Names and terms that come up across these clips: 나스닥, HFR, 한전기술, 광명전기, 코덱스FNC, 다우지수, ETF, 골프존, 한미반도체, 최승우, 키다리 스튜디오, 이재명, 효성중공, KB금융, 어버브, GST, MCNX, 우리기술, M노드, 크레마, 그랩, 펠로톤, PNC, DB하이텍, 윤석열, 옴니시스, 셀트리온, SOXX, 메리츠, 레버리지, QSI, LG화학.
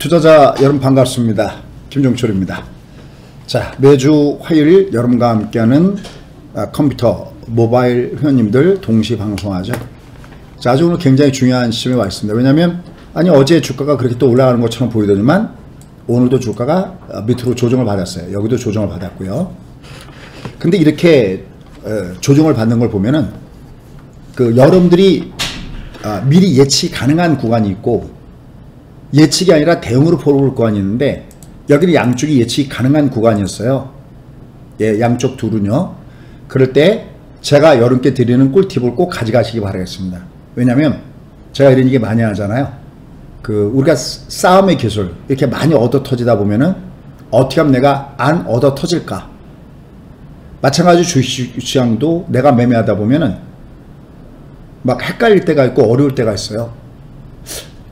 투자자 여러분 반갑습니다. 김종철입니다. 자, 매주 화요일 여러분과 함께하는 컴퓨터 모바일 회원님들 동시 방송하죠. 자, 아주 오늘 굉장히 중요한 시점에 와 있습니다. 왜냐하면 어제 주가가 그렇게 또 올라가는 것처럼 보이더니만 오늘도 주가가 밑으로 조정을 받았어요. 여기도 조정을 받았고요. 근데 이렇게 조정을 받는 걸 보면은 그 여러분들이 미리 예측 가능한 구간이 있고 예측이 아니라 대응으로 보러 구간이 있는데 여기는 양쪽이 예측이 가능한 구간이었어요. 예, 양쪽 둘은요. 그럴 때 제가 여러분께 드리는 꿀팁을 꼭 가져가시기 바라겠습니다. 왜냐면 제가 이런 얘기 많이 하잖아요. 그 우리가 싸움의 기술 이렇게 많이 얻어 터지다 보면은 어떻게 하면 내가 안 얻어 터질까. 마찬가지 주식시장도 내가 매매하다 보면은 막 헷갈릴 때가 있고 어려울 때가 있어요.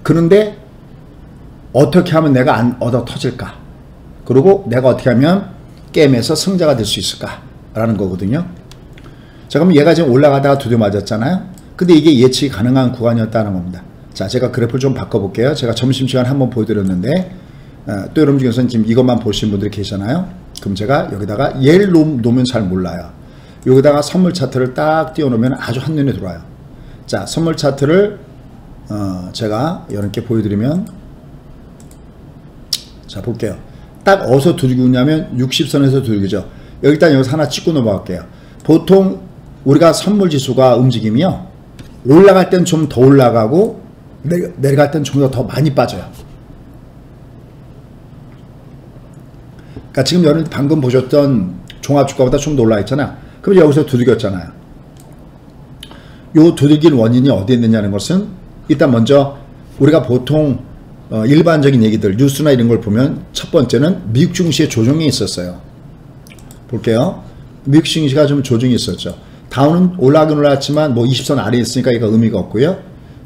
그런데 어떻게 하면 내가 안 얻어 터질까? 그리고 내가 어떻게 하면 게임에서 승자가 될 수 있을까? 라는 거거든요. 자, 그럼 얘가 지금 올라가다가 두드려 맞았잖아요. 근데 이게 예측이 가능한 구간이었다는 겁니다. 자, 제가 그래프를 좀 바꿔볼게요. 제가 점심시간 한번 보여드렸는데 또 여러분 중에서는 지금 이것만 보신 분들이 계시잖아요. 그럼 제가 여기다가 예를 놓으면 잘 몰라요. 여기다가 선물 차트를 딱 띄워놓으면 아주 한눈에 들어와요. 자, 선물 차트를 제가 여러분께 보여드리면 자, 볼게요. 딱 어디서 두들기냐면 60선에서 두들기죠. 일단 여기서 하나 찍고 넘어갈게요. 보통 우리가 선물지수가 움직임이요. 올라갈 땐 좀 더 올라가고 내려갈 땐 좀 더 많이 빠져요. 그러니까 지금 여러분 방금 보셨던 종합주가보다 좀 더 올라있잖아. 그럼 여기서 두들겼잖아요. 요 두들긴 원인이 어디에 있느냐는 것은 일단 먼저 우리가 보통 일반적인 얘기들 뉴스나 이런 걸 보면 첫 번째는 미국 증시의 조정이 있었어요. 볼게요. 미국 증시가 좀 조정이 있었죠. 다우는 올라가긴 올라갔지만 뭐 20선 아래에 있으니까 이거 의미가 없고요.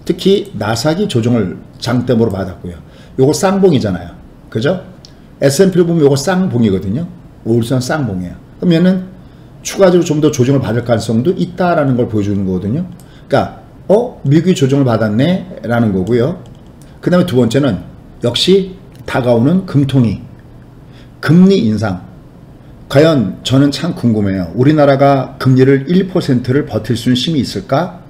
특히 나삭이 조정을 장대모로 받았고요. 요거 쌍봉이잖아요. 그죠? S&P를 보면 요거 쌍봉이거든요. 오일선 쌍봉이에요. 그러면은 추가적으로 좀 더 조정을 받을 가능성도 있다라는 걸 보여주는 거거든요. 그러니까 미국이 조정을 받았네 라는 거고요. 그 다음에 두 번째는 역시 다가오는 금통위, 금리 인상. 과연 저는 참 궁금해요. 우리나라가 금리를 1%를 버틸 수 있는 힘이 있을까?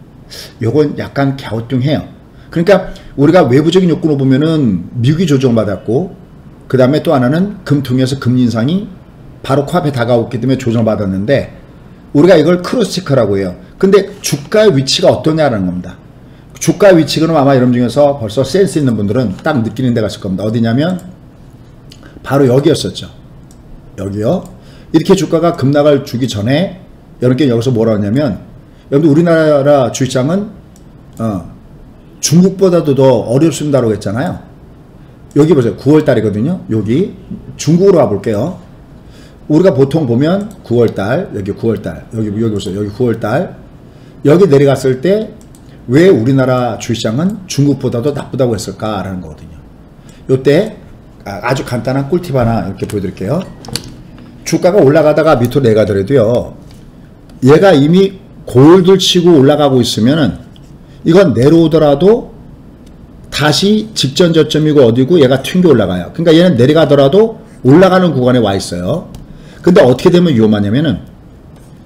요건 약간 갸우뚱해요. 그러니까 우리가 외부적인 요건으로 보면은 미국이 조정받았고 그 다음에 또 하나는 금통위에서 금리 인상이 바로 코앞에 다가왔기 때문에 조정받았는데 우리가 이걸 크로스체크라고 해요. 근데 주가의 위치가 어떠냐라는 겁니다. 주가 위치는 아마 여러분 중에서 벌써 센스 있는 분들은 딱 느끼는 데가 있을 겁니다. 어디냐면 바로 여기였었죠. 여기요. 이렇게 주가가 급락을 주기 전에 여러분께 여기서 뭐라고 하냐면 여러분 우리나라 주식장은 중국보다도 더 어렵습니다라고 했잖아요. 여기 보세요. 9월달이거든요. 여기 중국으로 가볼게요. 우리가 보통 보면 9월달 여기 9월달 여기 보세요. 여기 9월달 여기 내려갔을 때 왜 우리나라 주식시장은 중국보다도 나쁘다고 했을까라는 거거든요. 이때 아주 간단한 꿀팁 하나 이렇게 보여드릴게요. 주가가 올라가다가 밑으로 내려가더라도요. 얘가 이미 골들 치고 올라가고 있으면은 이건 내려오더라도 다시 직전 저점이고 어디고 얘가 튕겨 올라가요. 그러니까 얘는 내려가더라도 올라가는 구간에 와 있어요. 근데 어떻게 되면 위험하냐면은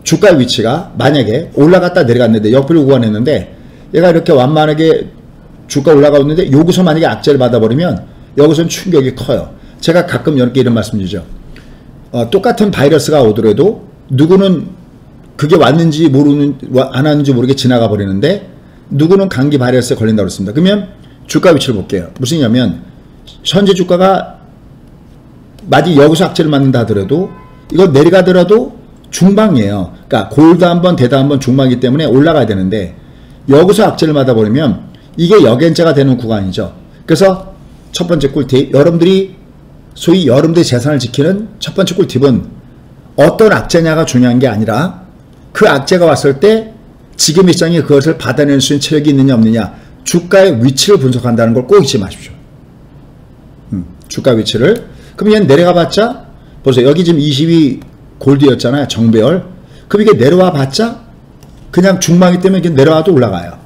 주가 위치가 만약에 올라갔다 내려갔는데 옆으로 구간했는데 얘가 이렇게 완만하게 주가 올라가고 있는데 여기서 만약에 악재를 받아버리면 여기서는 충격이 커요. 제가 가끔 여러분께 이런 말씀 드리죠. 똑같은 바이러스가 오더라도 누구는 그게 왔는지 모르는 안 왔는지 모르게 지나가 버리는데 누구는 감기 바이러스에 걸린다고 그랬습니다. 그러면 주가 위치를 볼게요. 무슨 얘기냐면 현재 주가가 만약 여기서 악재를 맞는다 하더라도 이거 내려가더라도 중방이에요. 그러니까 골다 한번 대다 한번 중방이기 때문에 올라가야 되는데 여기서 악재를 맞아버리면 이게 역연재가 되는 구간이죠. 그래서 첫 번째 꿀팁, 여러분들이 소위 여러분들의 재산을 지키는 첫 번째 꿀팁은 어떤 악재냐가 중요한 게 아니라 그 악재가 왔을 때 지금 이 시장에 그것을 받아낼 수 있는 체력이 있느냐 없느냐 주가의 위치를 분석한다는 걸 꼭 잊지 마십시오. 주가 위치를. 그럼 얘는 내려가봤자 보세요. 여기 지금 22 골드였잖아요. 정배열. 그럼 이게 내려와봤자 그냥 중망이 때문에 내려와도 올라가요.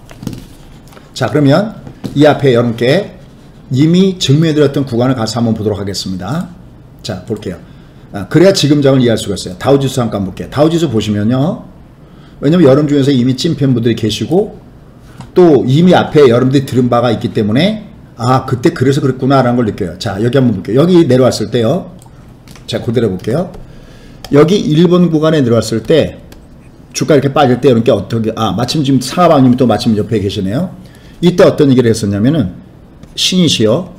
자, 그러면 이 앞에 여러분께 이미 증명해드렸던 구간을 가서 한번 보도록 하겠습니다. 자, 볼게요. 그래야 지금 장을 이해할 수가 있어요. 다우지수 잠깐 볼게요. 다우지수 보시면요. 왜냐면 여러분 중에서 이미 찐팬분들이 계시고 또 이미 앞에 여러분들이 들은 바가 있기 때문에 아, 그때 그래서 그랬구나 라는 걸 느껴요. 자, 여기 한번 볼게요. 여기 내려왔을 때요. 자, 그대로 볼게요. 여기 1번 구간에 내려왔을 때 주가 이렇게 빠질 때 이렇게 어떻게, 아, 마침 지금 상하방님이 또 마침 옆에 계시네요. 이때 어떤 얘기를 했었냐면은 신이시여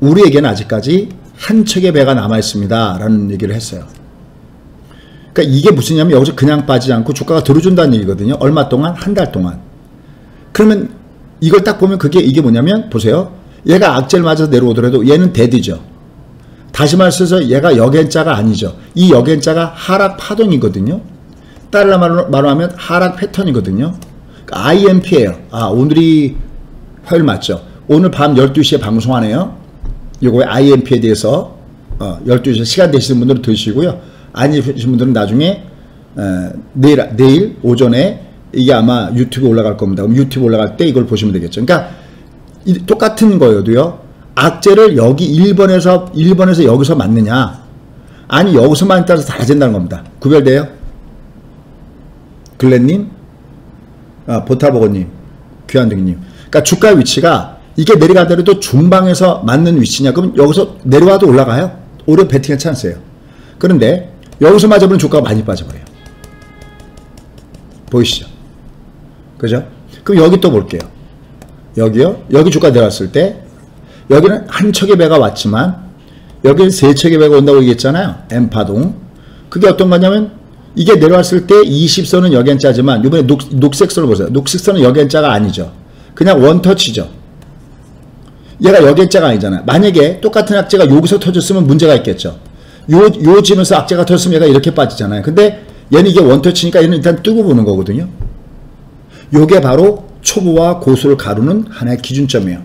우리에게는 아직까지 한 척의 배가 남아있습니다 라는 얘기를 했어요. 그러니까 이게 무슨 냐면 여기서 그냥 빠지지 않고 주가가 들어준다는 얘기거든요. 얼마 동안? 한 달 동안. 그러면 이걸 딱 보면 그게 이게 뭐냐면 보세요. 얘가 악재를 맞아서 내려오더라도 얘는 데드죠. 다시 말해서 얘가 역엔자가 아니죠. 이 역엔자가 하락 파동이거든요. 달러 말로 하면 하락 패턴이거든요. 그러니까 IMP예요. 아, 오늘이 화요일 맞죠. 오늘 밤 12시에 방송하네요. 요거의 IMP에 대해서 12시 시간 되시는 분들은 들으시고요. 아니신 분들은 나중에 내일 오전에 이게 아마 유튜브 올라갈 겁니다. 그럼 유튜브 올라갈 때 이걸 보시면 되겠죠. 그러니까 똑같은 거여도요. 악재를 여기 1번에서 여기서 맞느냐 아니 여기서만 따라서 달라진다는 겁니다. 구별돼요? 글렌님, 아, 보타보거님, 귀한등님. 그러니까 주가 위치가 이게 내려가더라도 중방에서 맞는 위치냐 그럼 여기서 내려와도 올라가요. 오히려 베팅의 찬스예요. 그런데 여기서 맞아버리면 주가가 많이 빠져버려요. 보이시죠? 그죠? 그럼 여기 또 볼게요. 여기요. 여기 주가 내려왔을 때 여기는 한 척의 배가 왔지만 여기는 세 척의 배가 온다고 얘기했잖아요. M파동. 그게 어떤 거냐면 이게 내려왔을 때 20선은 여겐자지만 이번에 녹색선을 보세요. 녹색선은 여겐자가 아니죠. 그냥 원터치죠. 얘가 여겐자가 아니잖아요. 만약에 똑같은 악재가 여기서 터졌으면 문제가 있겠죠. 요 지면서 악재가 터졌으면 얘가 이렇게 빠지잖아요. 근데 얘는 이게 원터치니까 얘는 일단 뜨고 보는 거거든요. 요게 바로 초보와 고수를 가루는 하나의 기준점이에요.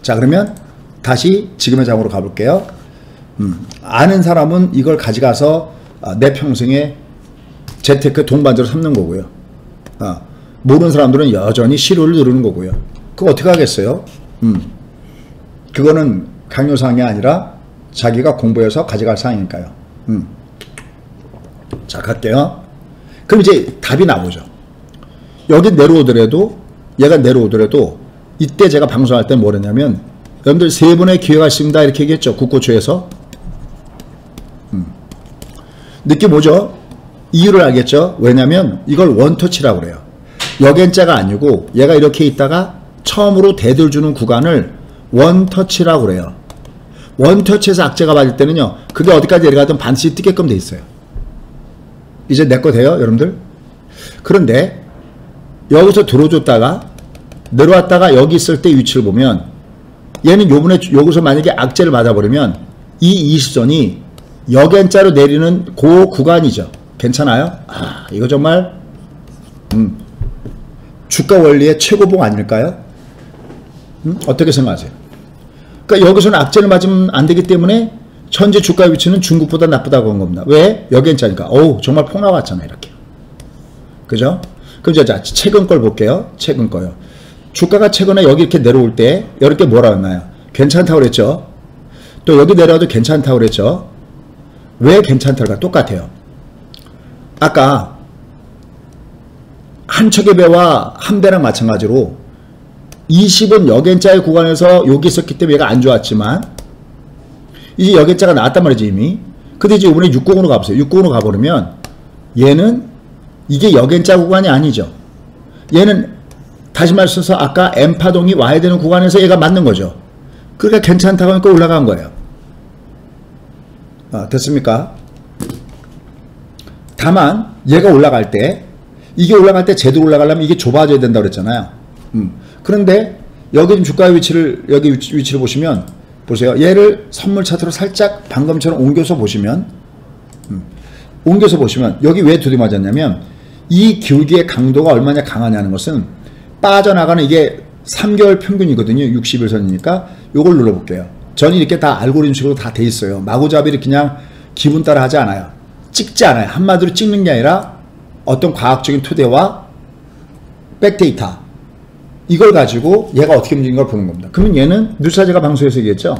자, 그러면 다시 지금의 장으로 가볼게요. 아는 사람은 이걸 가져가서 내 평생에 재테크 동반자로 삼는 거고요. 모르는 사람들은 여전히 시료를 누르는 거고요. 그거 어떻게 하겠어요? 그거는 강요사항이 아니라 자기가 공부해서 가져갈 사항이니까요. 자, 갈게요. 그럼 이제 답이 나오죠. 여기 내려오더라도 얘가 내려오더라도 이때 제가 방송할 때 뭐랬냐면 여러분들 세 번의 기회가 있습니다 이렇게 얘기했죠. 국고초에서. 느낌 뭐죠? 이유를 알겠죠? 왜냐면 이걸 원터치라고 그래요. 여겐자가 아니고 얘가 이렇게 있다가 처음으로 대들 주는 구간을 원터치라고 그래요. 원터치에서 악재가 맞을 때는요. 그게 어디까지 내려가든 반드시 뜨게끔 돼 있어요. 이제 내 거 돼요, 여러분들? 그런데 여기서 들어줬다가 내려왔다가 여기 있을 때 위치를 보면 얘는 요번에 여기서 만약에 악재를 맞아버리면 이 20선이 역엔자로 내리는 그 구간이죠. 괜찮아요? 아, 이거 정말 주가 원리의 최고봉 아닐까요? 어떻게 생각하세요? 그러니까 여기서는 악재를 맞으면 안 되기 때문에 현재 주가 위치는 중국보다 나쁘다고 한 겁니다. 왜? 역엔자니까. 어우, 정말 폭 나왔잖아요. 이렇게. 그죠? 그럼 자, 최근 걸 볼게요. 최근 거요. 주가가 최근에 여기 이렇게 내려올 때 이렇게 뭐라 했나요? 괜찮다고 그랬죠. 또 여기 내려와도 괜찮다고 그랬죠. 왜 괜찮다고? 똑같아요. 아까 한 척의 배와 한 배랑 마찬가지로 20은 여겐자의 구간에서 여기 있었기 때문에 얘가 안 좋았지만 이제 여겐자가 나왔단 말이지 이미. 근데 이제 이번에 60으로 가보세요. 60으로 가버리면 얘는 이게 여겐자 구간이 아니죠. 얘는 다시 말해서 아까 M파동이 와야 되는 구간에서 얘가 맞는 거죠. 그러니까 괜찮다고 하니까 올라간 거예요. 됐습니까? 다만 얘가 올라갈 때 이게 올라갈 때 제대로 올라가려면 이게 좁아져야 된다고 그랬잖아요. 그런데 여기 지금 주가의 위치를 여기 위치를 보시면 보세요. 얘를 선물 차트로 살짝 방금처럼 옮겨서 보시면 여기 왜 두드맞았냐면 이 기울기의 강도가 얼마나 강하냐는 것은 빠져나가는 이게 3개월 평균이거든요. 60일선이니까 요걸 눌러볼게요. 저는 이렇게 다 알고리즘식으로 다 돼 있어요. 마구잡이를 그냥 기분 따라 하지 않아요. 찍지 않아요. 한마디로 찍는 게 아니라 어떤 과학적인 토대와 백데이터 이걸 가지고 얘가 어떻게 움직인 걸 보는 겁니다. 그러면 얘는 뉴스타 제가 방송에서 얘기했죠.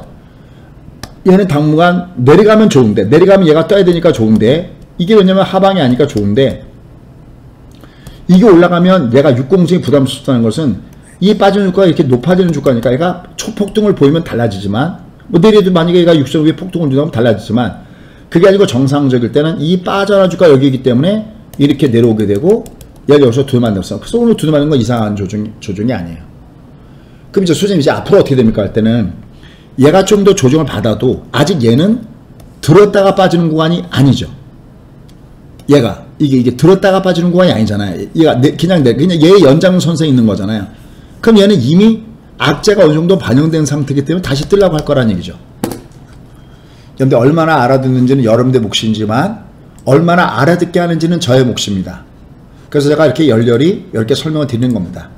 얘는 당분간 내려가면 좋은데, 내려가면 얘가 떠야 되니까 좋은데, 이게 왜냐면 하방이 아니니까 좋은데, 이게 올라가면 얘가 육공증이 부담스럽다는 것은 이 빠지는 주가가 이렇게 높아지는 주가니까 얘가 초폭등을 보이면 달라지지만, 뭐 내려도 만약에 얘가 6.5에 폭등을 주면 달라지지만, 그게 아니고 정상적일 때는 이 빠져나온 주가가 여기이기 때문에 이렇게 내려오게 되고, 얘가 여기서 두드만들었어. 그래서 오늘 두드만든 건 이상한 조정이 아니에요. 그럼 이제 수준이 이제 앞으로 어떻게 됩니까? 할 때는 얘가 좀 더 조정을 받아도 아직 얘는 들었다가 빠지는 구간이 아니죠. 얘가 이게 들었다가 빠지는 구간이 아니잖아요. 얘가 그냥 얘의 연장선상에 있는 거잖아요. 그럼 얘는 이미 악재가 어느 정도 반영된 상태이기 때문에 다시 뜨려고 할 거란 얘기죠. 그런데 얼마나 알아듣는지는 여러분의 몫이지만 얼마나 알아듣게 하는지는 저의 몫입니다. 그래서 제가 이렇게 열렬히 이렇게 설명을 드리는 겁니다.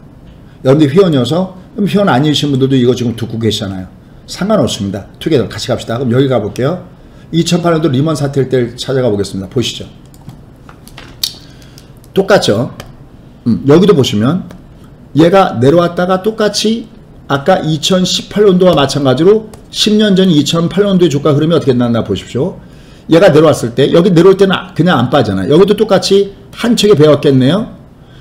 여러분들 회원이어서, 그럼 회원 아니신 분들도 이거 지금 듣고 계시잖아요. 상관없습니다. 투게더 같이 갑시다. 그럼 여기 가볼게요. 2008년도 리먼 사태일 때 찾아가 보겠습니다. 보시죠. 똑같죠. 여기도 보시면 얘가 내려왔다가 똑같이 아까 2018년도와 마찬가지로 10년 전 2008년도의 주가 흐름이 어떻게 났나 보십시오. 얘가 내려왔을 때, 여기 내려올 때는 그냥 안 빠잖아요. 여기도 똑같이 한 척에 배웠겠네요.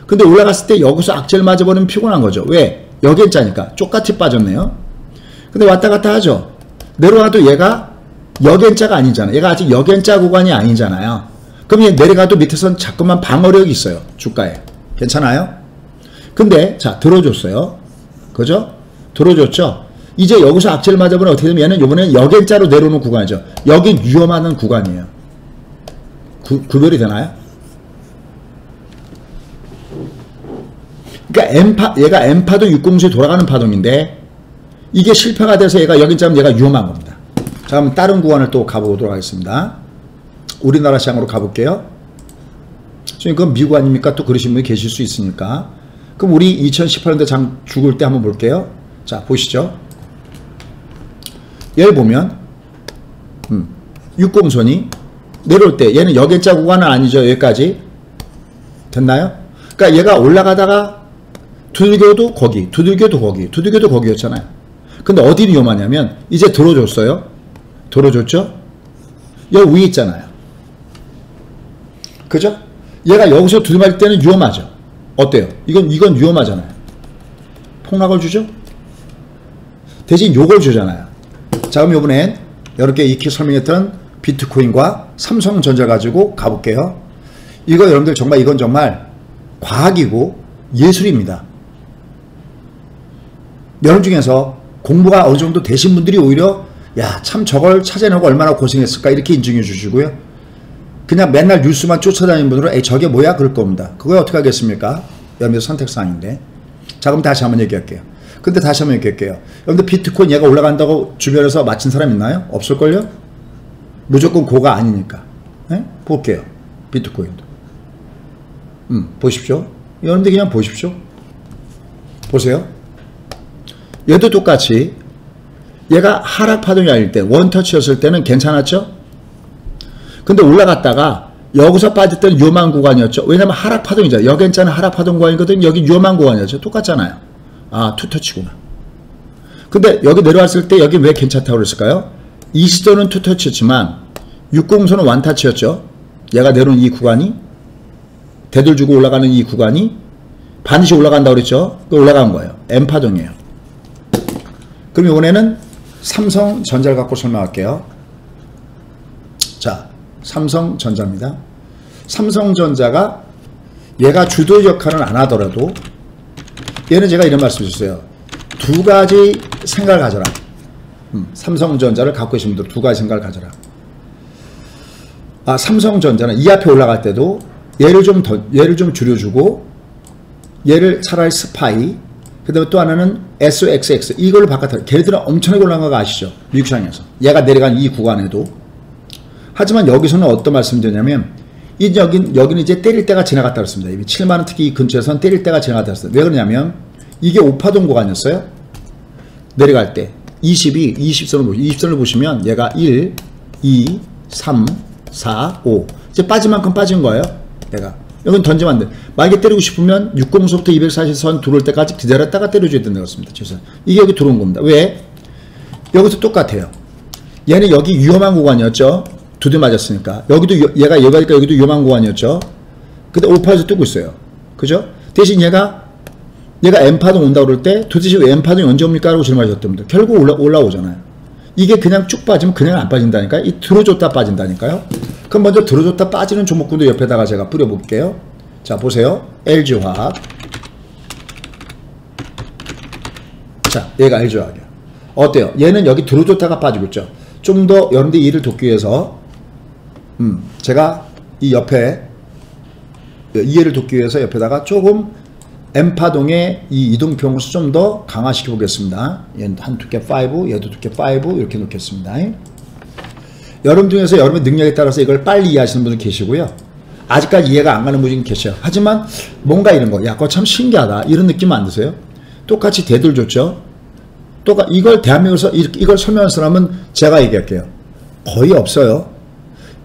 근데 올라갔을 때 여기서 악재를 맞아버리면 피곤한 거죠. 왜? 여기에 짜니까 똑같이 빠졌네요. 근데 왔다 갔다 하죠. 내려와도 얘가 여기엔 짜가 아니잖아요. 얘가 아직 여기엔 짜 구간이 아니잖아요. 그럼 얘 내려가도 밑에선 자꾸만 방어력이 있어요. 주가에. 괜찮아요? 근데 자, 들어줬어요. 그죠? 들어줬죠? 이제 여기서 악재를 맞아보면 어떻게 되면 얘는 요번에 여겐자로 내려오는 구간이죠. 여긴 위험하는 구간이에요. 구별이 되나요? 그러니까 얘가 M파동 6공수에 돌아가는 파동인데 이게 실패가 돼서 얘가 여긴자면 얘가 위험한 겁니다. 자, 그럼 다른 구간을 또 가보도록 하겠습니다. 우리나라 시장으로 가볼게요. 지금 그건 미국 아닙니까? 또 그러신 분이 계실 수 있으니까. 그럼 우리 2018년대 장 죽을 때 한번 볼게요. 자, 보시죠. 얘를 보면 6공선이 내려올 때 얘는 여객자 구간은 아니죠. 여기까지 됐나요? 그러니까 얘가 올라가다가 두들겨도 거기였잖아요. 근데 어디 위험하냐면 이제 들어줬어요. 들어줬죠? 여기 위에 있잖아요. 그죠? 얘가 여기서 두들맞을 때는 위험하죠. 어때요? 이건 위험하잖아요. 폭락을 주죠? 대신 요걸 주잖아요. 자, 그럼 이번엔 여러분께 익히 설명했던 비트코인과 삼성전자 가지고 가볼게요. 이거 여러분들 정말 이건 정말 과학이고 예술입니다. 여러분 중에서 공부가 어느 정도 되신 분들이 오히려 야, 참 저걸 찾아내고 얼마나 고생했을까 이렇게 인증해 주시고요. 그냥 맨날 뉴스만 쫓아다니는 분들은 에이 저게 뭐야 그럴 겁니다. 그거에 어떻게 하겠습니까? 여러분들 선택사항인데. 자, 그럼 다시 한번 얘기할게요. 근데 다시 한번 얘기할게요. 여러분들 비트코인 얘가 올라간다고 주변에서 맞힌 사람 있나요? 없을걸요? 무조건 고가 아니니까. 예? 볼게요. 비트코인도. 보십시오. 여러분들 그냥 보십시오. 보세요. 얘도 똑같이 얘가 하락 파동이 아닐 때 원터치였을 때는 괜찮았죠? 근데 올라갔다가 여기서 빠질 때는 위험한 구간이었죠. 왜냐면 하락 파동이죠. 여기는 하락 파동 구간이거든. 여기 위험한 구간이었죠. 똑같잖아요. 아, 투터치구나. 근데 여기 내려왔을 때 여기 왜 괜찮다고 그랬을까요? 이 시도는 투터치였지만 6공선은 완타치였죠. 얘가 내려온 이 구간이 대들주고 올라가는 이 구간이 반드시 올라간다고 그랬죠. 올라간 거예요. M파동이에요. 그럼 이번에는 삼성전자를 갖고 설명할게요. 자, 삼성전자입니다. 삼성전자가 얘가 주도 역할은 안 하더라도 얘는 제가 이런 말씀을 드렸어요. 두 가지 생각을 가져라. 삼성전자를 갖고 계신 분들 두 가지 생각을 가져라. 아, 삼성전자는 이 앞에 올라갈 때도 얘를 좀 줄여주고 얘를 차라리 스파이, 그 다음에 또 하나는 SOXX 이걸로 바깥으로. 걔네들은 엄청나게 올라간 거 아시죠? 미국 시장에서. 얘가 내려간 이 구간에도. 하지만 여기서는 어떤 말씀을 드리냐면 여기는 이제 때릴 때가 지나갔다 그랬습니다. 이미 7만원 특히 이 근처에선 때릴 때가 지나갔다 그랬습니다. 왜 그러냐면 이게 5파동 구간이었어요. 내려갈 때 22, 20선을 보시면 얘가 1, 2, 3, 4, 5 이제 빠진 만큼 빠진 거예요. 얘가 이건 던지면 안 돼. 만약에 때리고 싶으면 60에서부터 240선 들어올 때까지 기다렸다가 때려줘야 된다고 했습니다. 죄송합니다. 이게 여기 들어온 겁니다. 왜? 여기서 똑같아요. 얘는 여기 위험한 구간이었죠. 두대 맞았으니까. 여기도 얘가 얘가니까 여기도 위험한 구간이었죠. 근데 오파에서 뜨고 있어요. 그죠? 대신 얘가 M파동 온다 그럴 때 도대체 왜 M파동이 언제 옵니까? 라고 질문하셨답니다. 결국 올라오잖아요. 이게 그냥 쭉 빠지면 그냥 안 빠진다니까요. 이 들어줬다 빠진다니까요. 그럼 먼저 들어줬다 빠지는 종목군도 옆에다가 제가 뿌려볼게요. 자, 보세요. LG화학. 자, 얘가 LG화학이에요. 어때요? 얘는 여기 들어줬다가 빠지고 있죠. 좀 더 여러분들이 일을 돕기 위해서 제가 이 옆에 이해를 돕기 위해서 옆에다가 조금 M파동의 이 이동평수 좀 더 강화시켜 보겠습니다. 얘는 한 두께 5, 얘도 두께 5 이렇게 놓겠습니다. 여러분 중에서 여러분의 능력에 따라서 이걸 빨리 이해하시는 분들 계시고요. 아직까지 이해가 안 가는 분이 계셔요. 하지만 뭔가 이런 거, 야, 그거 참 신기하다 이런 느낌 안 드세요? 똑같이 대들 줬죠. 이걸 대한민국에서 이걸 설명하는 사람은 제가 얘기할게요. 거의 없어요.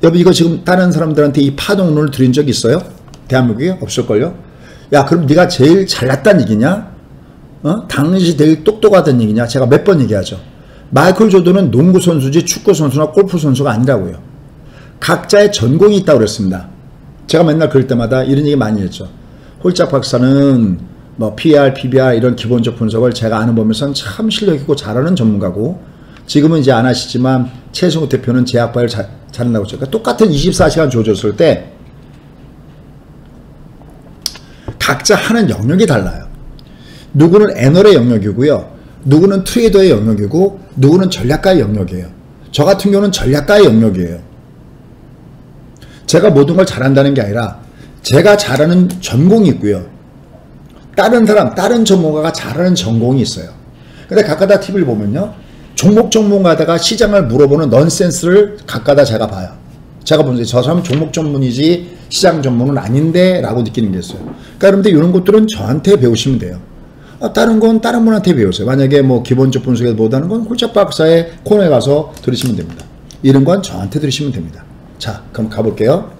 여러분 이거 지금 다른 사람들한테 이 파동론을 드린 적이 있어요? 대한민국이 없을걸요? 야, 그럼 네가 제일 잘났단 얘기냐? 당신이 제일 똑똑하단 얘기냐? 제가 몇 번 얘기하죠. 마이클 조던은 농구 선수지 축구 선수나 골프 선수가 아니라고요. 각자의 전공이 있다고 그랬습니다. 제가 맨날 그럴 때마다 이런 얘기 많이 했죠. 홀짝 박사는 뭐 PR, PBR 이런 기본적 분석을 제가 아는 범위에서는 참 실력있고 잘하는 전문가고, 지금은 이제 안 하시지만 최승우 대표는 제 아빠를 잘한다고 했죠. 그러니까 똑같은 24시간 조졌을 때 각자 하는 영역이 달라요. 누구는 애널의 영역이고요. 누구는 트레이더의 영역이고, 누구는 전략가의 영역이에요. 저 같은 경우는 전략가의 영역이에요. 제가 모든 걸 잘한다는 게 아니라 제가 잘하는 전공이 있고요. 다른 사람, 다른 전문가가 잘하는 전공이 있어요. 근데 각가다 TV를 보면요. 종목 전문가다가 시장을 물어보는 넌센스를 각가다 제가 봐요. 제가 보면서 저 사람은 종목 전문이지 시장 전문은 아닌데 라고 느끼는 게 있어요. 그러니까 여러분들 이런 것들은 저한테 배우시면 돼요. 다른 건 다른 분한테 배우세요. 만약에 뭐 기본적 분석에서 못하는 건 홀짝 박사의 코너에 가서 들으시면 됩니다. 이런 건 저한테 들으시면 됩니다. 자, 그럼 가볼게요.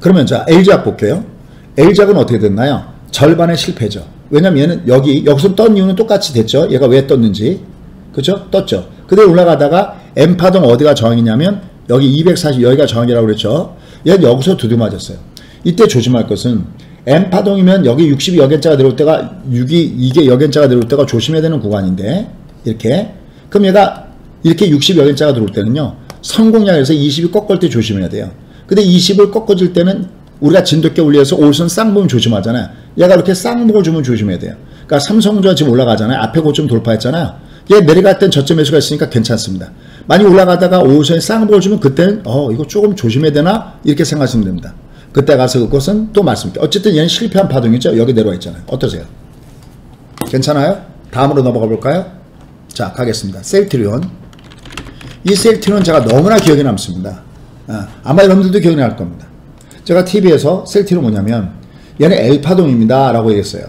그러면 자, LG학 볼게요. LG학은 어떻게 됐나요? 절반의 실패죠. 왜냐면 얘는 여기서 떤 이유는 똑같이 됐죠. 얘가 왜 떴는지. 그렇죠? 떴죠. 근데 올라가다가 M파동 어디가 저항이냐면 여기 240 여기가 저항이라고 그랬죠. 얘는 여기서 두드맞았어요. 이때 조심할 것은 M파동이면 여기 60이 여견자가 들어올 때가 6이 이게 여견자가 들어올 때가 조심해야 되는 구간인데 이렇게 그럼 얘가 이렇게 60 여견자가 들어올 때는요. 성공량에서 20이 꺾을 때 조심해야 돼요. 근데 20을 꺾어질 때는 우리가 진돗개 올려서 올선 쌍봉 조심하잖아요. 얘가 이렇게 쌍봉을 주면 조심해야 돼요. 그러니까 삼성전자 지금 올라가잖아요. 앞에 고점 돌파했잖아요. 얘 내려갈 땐 저점 매수가 있으니까 괜찮습니다. 많이 올라가다가 5호선에 쌍봉을 주면 그때는 이거 조금 조심해야 되나? 이렇게 생각하시면 됩니다. 그때 가서 그것은 또 말씀드릴게요. 어쨌든 얘는 실패한 파동이죠. 여기 내려와 있잖아요. 어떠세요? 괜찮아요? 다음으로 넘어가 볼까요? 자, 가겠습니다. 셀트리온. 이 셀트리온 제가 너무나 기억에 남습니다. 아마 여러분들도 기억이 날 겁니다. 제가 TV에서 셀트리온 뭐냐면 얘는 L파동입니다. 라고 얘기했어요.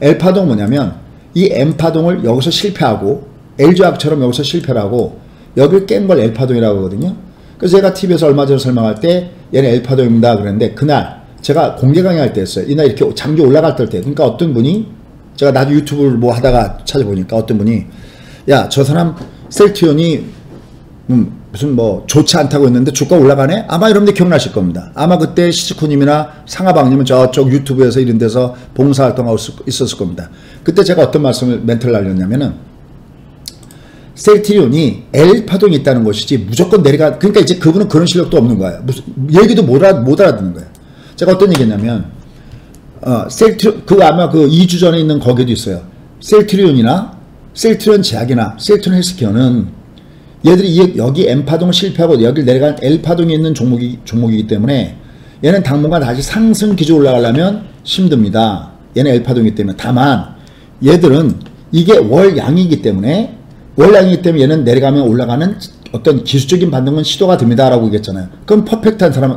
L파동 뭐냐면 이 M파동을 여기서 실패하고 LG화학처럼 여기서 실패를 하고 여기를 깬 걸 L파동이라고 하거든요. 그래서 제가 TV에서 얼마 전에 설명할 때 얘는 L파동입니다 그랬는데 그날 제가 공개 강의할 때 했어요. 이날 이렇게 장기 올라갈 때 그러니까 어떤 분이 제가 나도 유튜브를 뭐 하다가 찾아보니까 어떤 분이 야, 저 사람 셀트리온이 무슨 뭐 좋지 않다고 했는데 주가 올라가네? 아마 여러분들 기억나실 겁니다. 아마 그때 시즈코님이나 상하방님은 저쪽 유튜브에서 이런 데서 봉사활동하고 있었을 겁니다. 그때 제가 어떤 말씀을 멘트를 날렸냐면은 셀트리온이 L파동이 있다는 것이지 무조건 내려가 그러니까 이제 그분은 그런 실력도 없는 거예요. 무슨 얘기도 못 알아듣는 거예요. 제가 어떤 얘기했냐면 셀트리온 아마 2주 전에 있는 거기도 있어요. 셀트리온이나 셀트리온 제약이나 셀트리온 헬스케어는 얘들이 여기 M파동을 실패하고 여기 내려간 L파동이 있는 종목이기 때문에 얘는 당분간 다시 상승 기조 올라가려면 힘듭니다. 얘는 L파동이기 때문에. 다만 얘들은 이게 월양이기 때문에 얘는 내려가면 올라가는 어떤 기술적인 반등은 시도가 됩니다. 라고 얘기했잖아요. 그럼 퍼펙트한 사람은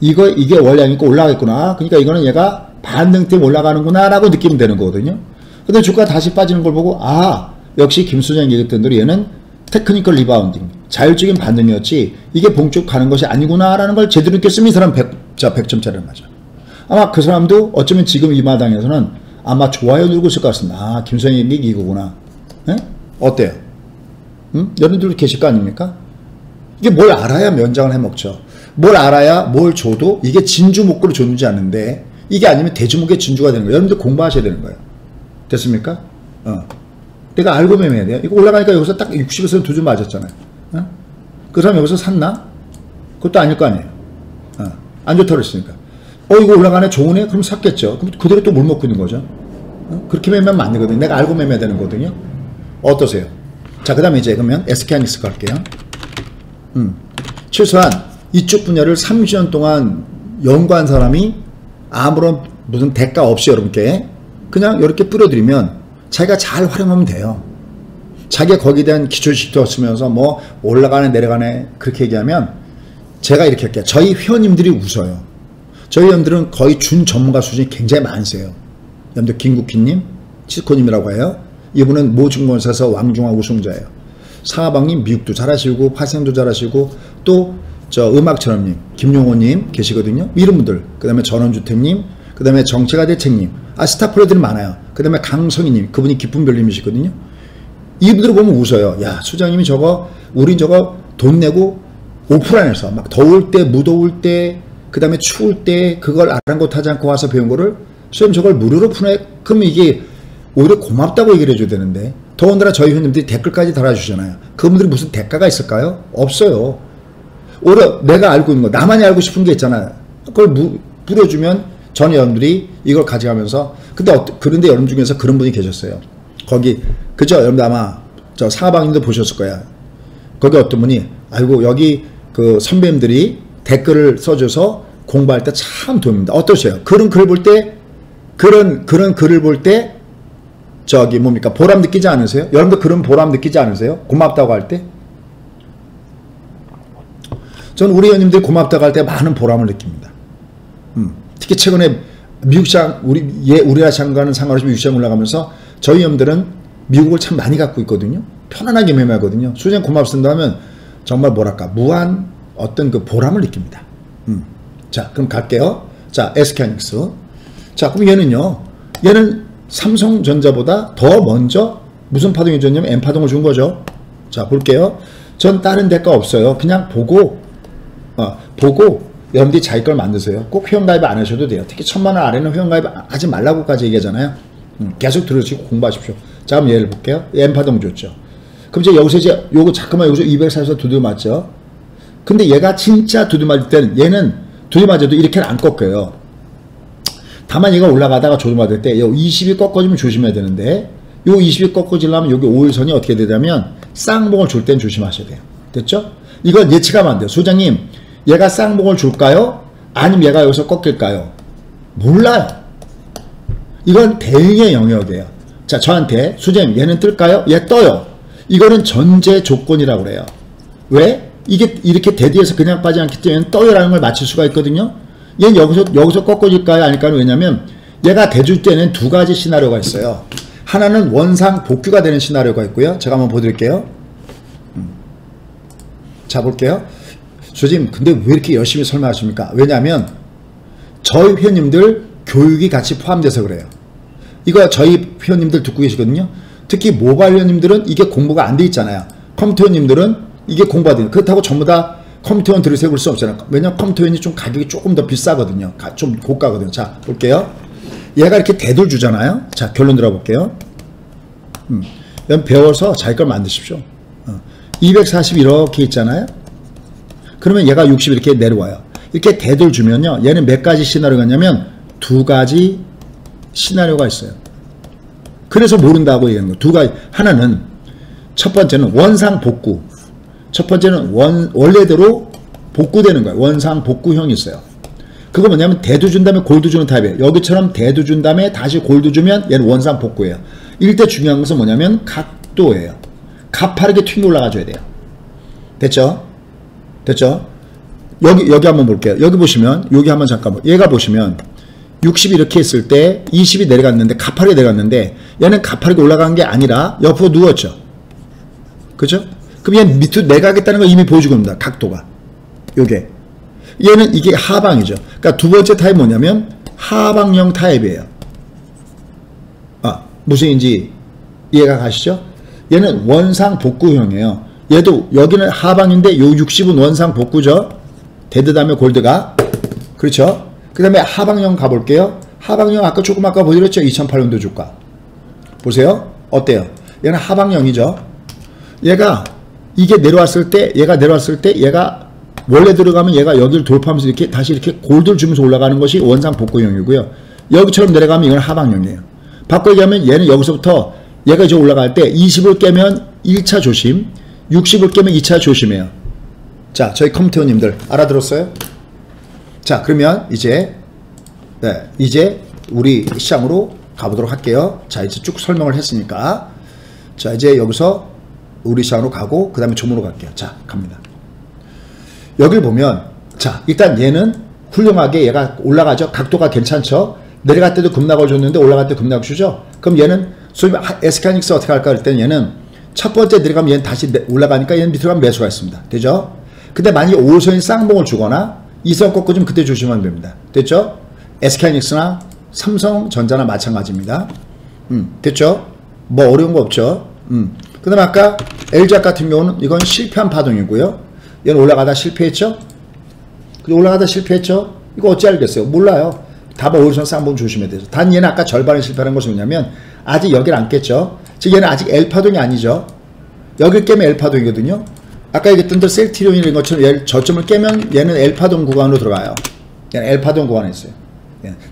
이게 월양이고 올라가겠구나. 그러니까 이거는 얘가 반등 때문에 올라가는구나. 라고 느끼면 되는 거거든요. 근데 주가 다시 빠지는 걸 보고 역시 김수장 얘기했던 대로 얘는 테크니컬 리바운딩, 자율적인 반응이었지 이게 본격 가는 것이 아니구나라는 걸 제대로 느꼈으면 이 사람 자, 100점짜리를 맞아. 아마 그 사람도 어쩌면 지금 이 마당에서는 아마 좋아요 누르고 있을 것 같습니다. 아, 김선희님이 이거구나. 에? 어때요? 응? 여러분들 계실 거 아닙니까? 이게 뭘 알아야 면장을 해먹죠. 뭘 알아야 뭘 줘도 이게 진주목구로 줬는지 아는데 이게 아니면 대주목의 진주가 되는 거예요. 여러분들 공부하셔야 되는 거예요. 됐습니까? 어. 내가 알고 매매해야 돼요. 이거 올라가니까 여기서 딱 60에서 두 줄 맞았잖아요. 어? 그 사람 여기서 샀나? 그것도 아닐 거 아니에요. 어. 안 좋다고 그랬으니까. 어, 이거 올라가네? 좋으네? 그럼 샀겠죠. 그럼 그대로 또 물 먹고 있는 거죠. 어? 그렇게 매매하면 안 되거든요. 내가 알고 매매해야 되는 거거든요. 어떠세요? 자, 그 다음에 이제 그러면 SK하이닉스 갈게요. 최소한 이쪽 분야를 30년 동안 연구한 사람이 아무런 무슨 대가 없이 여러분께 그냥 이렇게 뿌려드리면 자기가 잘 활용하면 돼요. 자기가 거기에 대한 기초지식도 쓰면서 뭐 올라가네 내려가네 그렇게 얘기하면 제가 이렇게 할게요. 저희 회원님들이 웃어요. 저희 회원들은 거의 준 전문가 수준이 굉장히 많으세요. 여러분들 김국희님, 치스코님이라고 해요. 이분은 모증권사에서 왕중하 우승자예요. 사방님 미국도 잘하시고 파생도 잘하시고 또 저 음악처럼님, 김용호님 계시거든요. 이런 분들, 그 다음에 전원주택님, 그 다음에 정체가 대책님, 아 스타플레들이 많아요. 그 다음에 강성희님, 그분이 기쁨별님이시거든요. 이분들을 보면 웃어요. 야 소장님이 저거 우린 저거 돈 내고 오프라인에서 막 더울 때 무더울 때 그 다음에 추울 때 그걸 아랑곳하지 않고 와서 배운 거를 소장님 저걸 무료로 푸네. 그럼 이게 오히려 고맙다고 얘기를 해줘야 되는데 더군다나 저희 회원님들이 댓글까지 달아주잖아요. 그분들이 무슨 대가가 있을까요? 없어요. 오히려 내가 알고 있는 거 나만이 알고 싶은 게 있잖아요. 그걸 뿌려주면 전 여러분들이 이걸 가져가면서 근데 그런데 여러분 중에서 그런 분이 계셨어요. 거기 그죠? 여러분들 아마 저 사방님도 보셨을 거야. 거기 어떤 분이 아이고 여기 그 선배님들이 댓글을 써줘서 공부할 때 참 도움입니다. 어떠세요? 그런 글을 볼 때 그런 글을 볼 때 저기 뭡니까? 보람 느끼지 않으세요? 여러분도 그런 보람 느끼지 않으세요? 고맙다고 할 때? 저는 우리 회원님들이 고맙다고 할 때 많은 보람을 느낍니다. 특히 최근에 미국 시장, 우리나라 시장과는 상관없이 미국 시장 올라가면서 저희 회원들은 미국을 참 많이 갖고 있거든요. 편안하게 매매하거든요. 수장 고맙습니다 하면 정말 뭐랄까 무한 어떤 그 보람을 느낍니다. 자 그럼 갈게요. 자 SK하이닉스. 자 그럼 얘는요. 얘는 삼성전자보다 더 먼저 무슨 파동이 줬냐면 N파동을 준 거죠. 자 볼게요. 전 다른 대가 없어요. 그냥 보고 여러분들이 자기 걸 만드세요. 꼭 회원가입 안 하셔도 돼요. 특히 1000만 원 아래는 회원가입 하지 말라고까지 얘기하잖아요. 계속 들으시고 공부하십시오. 자 그럼 얘를 볼게요. N파동 줬죠. 그럼 이제 여기서 이제 요거 잠깐만 여기서 240에서 두드려 맞죠. 근데 얘가 진짜 두드려 맞을 때는 얘는 두드려 맞아도 이렇게는 안 꺾여요. 다만 얘가 올라가다가 조정받을 때 요 20이 꺾어지면 조심해야 되는데 요 20이 꺾어지려면 여기 5일선이 어떻게 되냐면 쌍봉을 줄 땐 조심하셔야 돼요. 됐죠? 이건 예측하면 안 돼요. 소장님 얘가 쌍봉을 줄까요? 아니면 얘가 여기서 꺾일까요? 몰라요. 이건 대응의 영역이에요. 자 저한테 소장님 얘는 뜰까요? 얘 떠요. 이거는 전제 조건이라고 그래요. 왜? 이게 이렇게 대디에서 그냥 빠지 않기 때문에 떠요라는 걸 맞출 수가 있거든요. 얘는 여기서 꺾어질까요? 아닐까요? 왜냐면 얘가 대줄 때는 두 가지 시나리오가 있어요. 하나는 원상 복귀가 되는 시나리오가 있고요. 제가 한번 보여드릴게요. 자 볼게요. 소장님 근데 왜 이렇게 열심히 설명하십니까? 왜냐면 저희 회원님들 교육이 같이 포함돼서 그래요. 이거 저희 회원님들 듣고 계시거든요. 특히 모바일 회원님들은 이게 공부가 안 돼 있잖아요. 컴퓨터 회원님들은 이게 공부가 돼요. 그렇다고 전부 다 컴퓨터 회원 들이세울 수 없잖아요. 왜냐면 컴퓨터 회원이 좀 가격이 조금 더 비싸거든요. 좀 고가거든요. 자 볼게요. 얘가 이렇게 대들 주잖아요. 자 결론 들어볼게요. 배워서 자기 걸 만드십시오. 240 이렇게 있잖아요. 그러면 얘가 60 이렇게 내려와요. 이렇게 대들 주면요. 얘는 몇 가지 시나리오가 있냐면 두 가지 시나리오가 있어요. 그래서 모른다고 얘기하는 거예요. 두 가지. 하나는 첫 번째는 원상 복구. 첫 번째는 원래대로 복구되는 거예요. 원상 복구형이 있어요. 그거 뭐냐면 대두 준 다음에 골드 주는 타입이에요. 여기처럼 대두 준 다음에 다시 골드 주면 얘는 원상 복구예요. 이때 중요한 것은 뭐냐면 각도예요. 가파르게 튕겨 올라가줘야 돼요. 됐죠? 됐죠? 여기 한번 볼게요. 여기 보시면 여기 한번 잠깐 얘가 보시면 60이 이렇게 있을 때 20이 내려갔는데 가파르게 내려갔는데 얘는 가파르게 올라간 게 아니라 옆으로 누웠죠. 그죠? 그럼 얘 밑으로 내가겠다는 걸 이미 보여주고 있습니다. 각도가. 요게. 얘는 이게 하방이죠. 그러니까 두 번째 타입 뭐냐면 하방형 타입이에요. 아, 무슨 얘기인지 이해가 가시죠? 얘는 원상 복구형이에요. 얘도 여기는 하방인데 요 60은 원상 복구죠. 데드다며 골드가. 그렇죠? 그 다음에 하방형 가볼게요. 하방형 아까 조금 아까 보여드렸죠? 2008년도 주가. 보세요. 어때요? 얘는 하방형이죠. 얘가 이게 내려왔을 때, 얘가 내려왔을 때 얘가 원래 들어가면 얘가 여기를 돌파하면서 이렇게 다시 이렇게 골드를 주면서 올라가는 것이 원상 복구형이고요. 여기처럼 내려가면 이건 하방형이에요. 바꿔 얘기하면 얘는 여기서부터 얘가 이제 올라갈 때 20을 깨면 1차 조심, 60을 깨면 2차 조심해요. 자, 저희 컴퓨터님들 알아들었어요? 자, 그러면 이제 네, 이제 우리 시장으로 가보도록 할게요. 자, 이제 쭉 설명을 했으니까 자, 이제 여기서 우리 시장으로 가고 그 다음에 줌으로 갈게요. 자, 갑니다. 여길 보면 자, 일단 얘는 훌륭하게 얘가 올라가죠. 각도가 괜찮죠. 내려갈 때도 급락을 줬는데 올라갈 때 급락을 주죠. 그럼 얘는 소위 SK하이닉스 어떻게 할까 할 때는 얘는 첫 번째 내려가면 얘는 다시 올라가니까 얘는 밑으로 가면 매수가 있습니다. 되죠? 근데 만약에 5선이 쌍봉을 주거나 2선 꺾어주면 그때 조심하면 됩니다. 됐죠? SK하이닉스나 삼성전자나 마찬가지입니다. 됐죠? 뭐 어려운 거 없죠? 그 다음에 아까 LG화학 같은 경우는 이건 실패한 파동이고요. 얘는 올라가다 실패했죠? 올라가다 실패했죠? 이거 어찌 알겠어요? 몰라요. 답을 오른손 쌍봉 조심해야 되죠. 단 얘는 아까 절반에 실패하는 것이 뭐냐면 아직 여길 안 깼죠. 즉 얘는 아직 L파동이 아니죠. 여길 깨면 L파동이거든요. 아까 얘기했던 대로 셀트리온 이런 것처럼 얘 저점을 깨면 얘는 L파동 구간으로 들어가요. 얘는 L파동 구간에 있어요.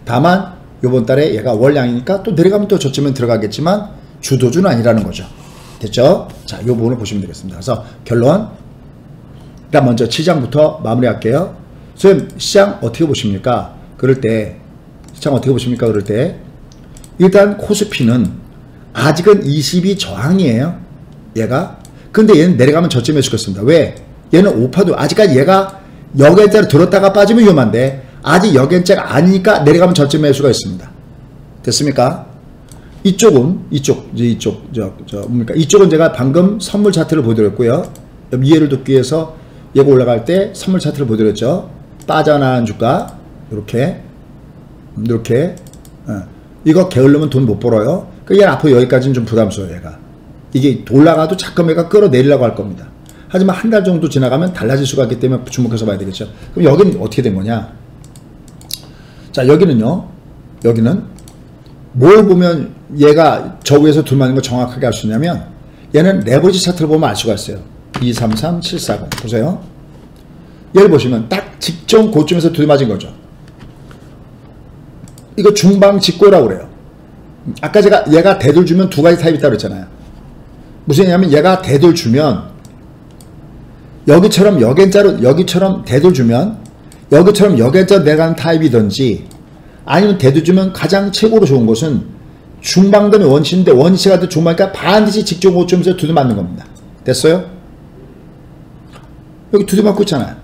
다만 요번 달에 얘가 월량이니까 또 내려가면 또 저점에 들어가겠지만 주도주는 아니라는 거죠. 됐죠? 자, 요 부분을 보시면 되겠습니다. 그래서 결론 일단 먼저 시장부터 마무리할게요. 선생님, 시장 어떻게 보십니까? 그럴 때 시장 어떻게 보십니까? 그럴 때 일단 코스피는 아직은 22 저항이에요. 얘가. 근데 얘는 내려가면 저점에 죽었습니다. 왜? 얘는 오파도 아직까지 얘가 여객자를 들었다가 빠지면 위험한데 아직 여객자가 아니니까 내려가면 저점 매수가 있습니다. 됐습니까? 이쪽은 이쪽은 제가 방금 선물 차트를 보여드렸고요. 이해를 돕기 위해서 얘가 올라갈 때 선물 차트를 보여드렸죠. 빠져나간 주가 이렇게 이렇게 이거 게을르면 돈 못 벌어요. 그러니까 얘는 앞으로 여기까지는 좀 부담스러워요. 얘가 이게 올라가도 자꾸 얘가 끌어내리려고 할 겁니다. 하지만 한 달 정도 지나가면 달라질 수가 있기 때문에 주목해서 봐야 되겠죠. 그럼 여기는 어떻게 된 거냐? 자, 여기는요. 여기는 뭘 보면 얘가 저 위에서 둘 맞는 걸 정확하게 알 수 있냐면 얘는 레버리지 차트를 보면 알 수가 있어요. 233740 보세요. 얘를 보시면 딱 직전 고점에서 둘 맞은 거죠. 이거 중방 직고라고 그래요. 아까 제가 얘가 대들 주면 두 가지 타입이 있다고 그랬잖아요. 무슨 얘기냐면 얘가 대들 주면 여기처럼 여겐자로 여기처럼 대들 주면 여기처럼 여기에서 내려가는 타입이든지 아니면 대두주면 가장 최고로 좋은 것은 중방금의 원치인데 원치가 더 좋으니까 반드시 직전 고점에서 두두 맞는 겁니다. 됐어요? 여기 두두 맞고 있잖아요.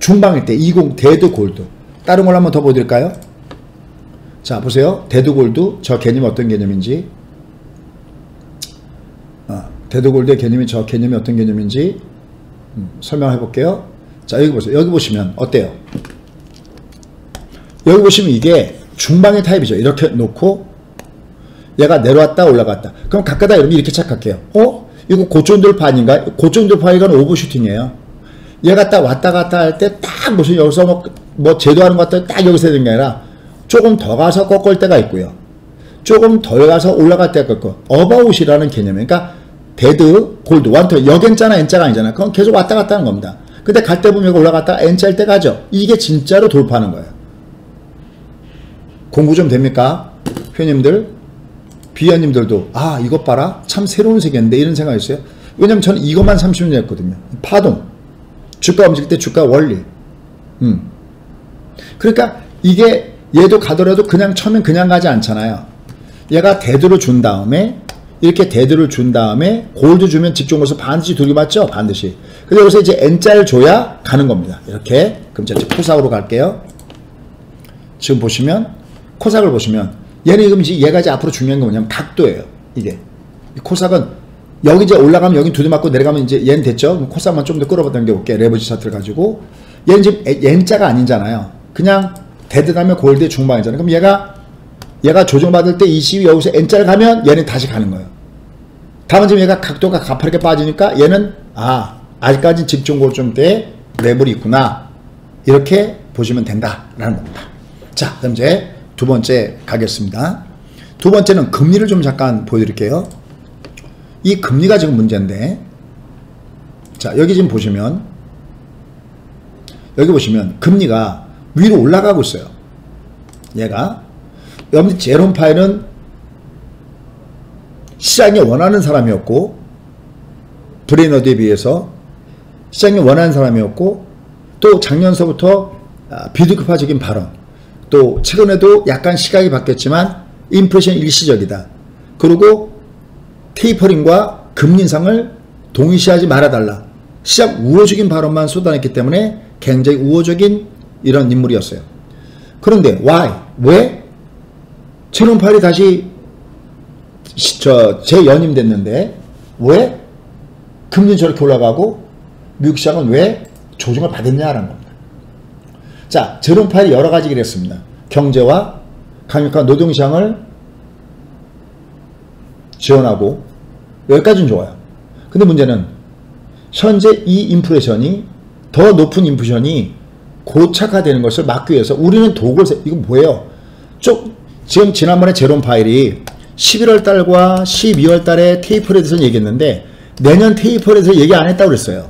중방일 때 20 대두 골드 다른 걸 한번 더 보여드릴까요? 자, 보세요. 대두 골드 저 개념이 어떤 개념인지 대두 골드의 개념이 저 개념이 어떤 개념인지 설명해 볼게요. 자, 여기 보세요. 여기 보시면 어때요? 여기 보시면 이게 중방의 타입이죠. 이렇게 놓고 얘가 내려왔다 올라갔다. 그럼 가까다 여러분 이렇게 착각해요. 어? 이거 고점 돌파 아닌가요? 고점 돌파 이건 오버슈팅이에요. 얘가 딱 왔다 갔다 할 때 딱 무슨 여기서 뭐 제도하는 것 같다 딱 여기서 되는 게 아니라 조금 더 가서 꺾을 때가 있고요. 조금 덜 가서 올라갈 때가 있고 어바웃이라는 개념이에요. 그러니까 데드, 골드, 완터 여겐자나 엔자가 아니잖아요. 그럼 계속 왔다 갔다 하는 겁니다. 근데 갈 때 보면 올라갔다가 N자 할 때 가죠. 이게 진짜로 돌파하는 거예요. 공부 좀 됩니까? 회원님들, 비회원님들도 아 이것 봐라 참 새로운 세계인데 이런 생각이 있어요. 왜냐면 저는 이것만 30년 했거든요. 파동, 주가 움직일 때 주가 원리. 그러니까 이게 얘도 가더라도 그냥 처음엔 그냥 가지 않잖아요. 얘가 대두를 준 다음에 이렇게 대두를 준 다음에 골드 주면 직종 거서 반드시 둘이 맞죠? 반드시. 근데 여기서 이제 N자를 줘야 가는 겁니다. 이렇게. 그럼 제가 코삭으로 갈게요. 지금 보시면 코삭을 보시면 얘는 지금 이제 얘가 이제 앞으로 중요한 게 뭐냐면 각도예요. 이게. 이 코삭은 여기 이제 올라가면 여기 두대 맞고 내려가면 이제 옌 됐죠? 코스닥만 좀 더 끌어당겨 볼게. 레버리지 차트를 가지고. 얘는 지금 옌자가 아니잖아요. 그냥 대대다면 골드의 중반이잖아요. 그럼 얘가 조정받을 때 이 시위 여기서 N자를 가면 얘는 다시 가는 거예요. 다만 지금 얘가 각도가 가파르게 빠지니까 얘는 아직까지 집중 고점대에 레벨이 있구나. 이렇게 보시면 된다라는 겁니다. 자, 그럼 이제 두 번째 가겠습니다. 두 번째는 금리를 좀 잠깐 보여드릴게요. 이 금리가 지금 문제인데, 자, 여기 지금 보시면, 여기 보시면 금리가 위로 올라가고 있어요. 얘가 여러분들 제롬 파일은 시장이 원하는 사람이었고, 브레이너드에 비해서 시장이 원하는 사람이었고, 또 작년서부터 비드급파적인 발언, 또 최근에도 약간 시각이 바뀌었지만 인플레이션 일시적이다, 그리고 테이퍼링과 금리 인상을 동의시하지 말아달라, 시장 우호적인 발언만 쏟아냈기 때문에 굉장히 우호적인 이런 인물이었어요. 그런데 왜? 최론 파일이 다시 재연임됐는데 왜 금리는 저렇게 올라가고 미국 시장은 왜 조정을 받았냐라는 겁니다. 자, 최론 파일이 여러 가지 얘기를 했습니다. 경제와 강력한 노동시장을 지원하고, 여기까지는 좋아요. 근데 문제는 현재 이 인플레이션이, 더 높은 인플레이션이 고착화되는 것을 막기 위해서 우리는 독을, 이거 뭐예요? 지금 지난번에 제롬 파일이 11월 달과 12월 달에 테이퍼에 대해서 얘기했는데 내년 테이퍼에 대해서 얘기 안 했다고 그랬어요.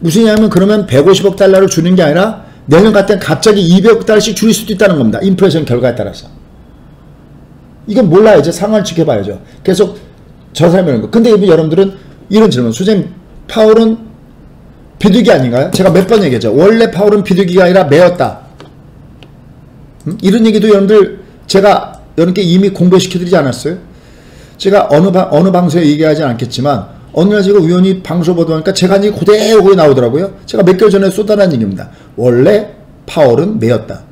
무슨 얘기냐면 그러면 150억 달러를 주는 게 아니라 내년 같은 갑자기 200억 달러씩 줄일 수도 있다는 겁니다. 인플레이션 결과에 따라서. 이건 몰라요. 이제 상황을 지켜봐야죠. 계속 저 사람이 하는 거. 근데 여러분들은 이런 질문. 선생님, 파월은 비둘기 아닌가요? 제가 몇 번 얘기했죠. 원래 파월은 비둘기가 아니라 매였다. 이런 얘기도 여러분들, 제가 여러분께 이미 공부시켜드리지 않았어요? 제가 어느 방송에 얘기하지 않겠지만 어느 날 제가 우연히 방송 보다보니까 제가 한 얘기 그대로 나오더라고요. 제가 몇 개월 전에 쏟아낸 얘기입니다. 원래 파월은 매였다.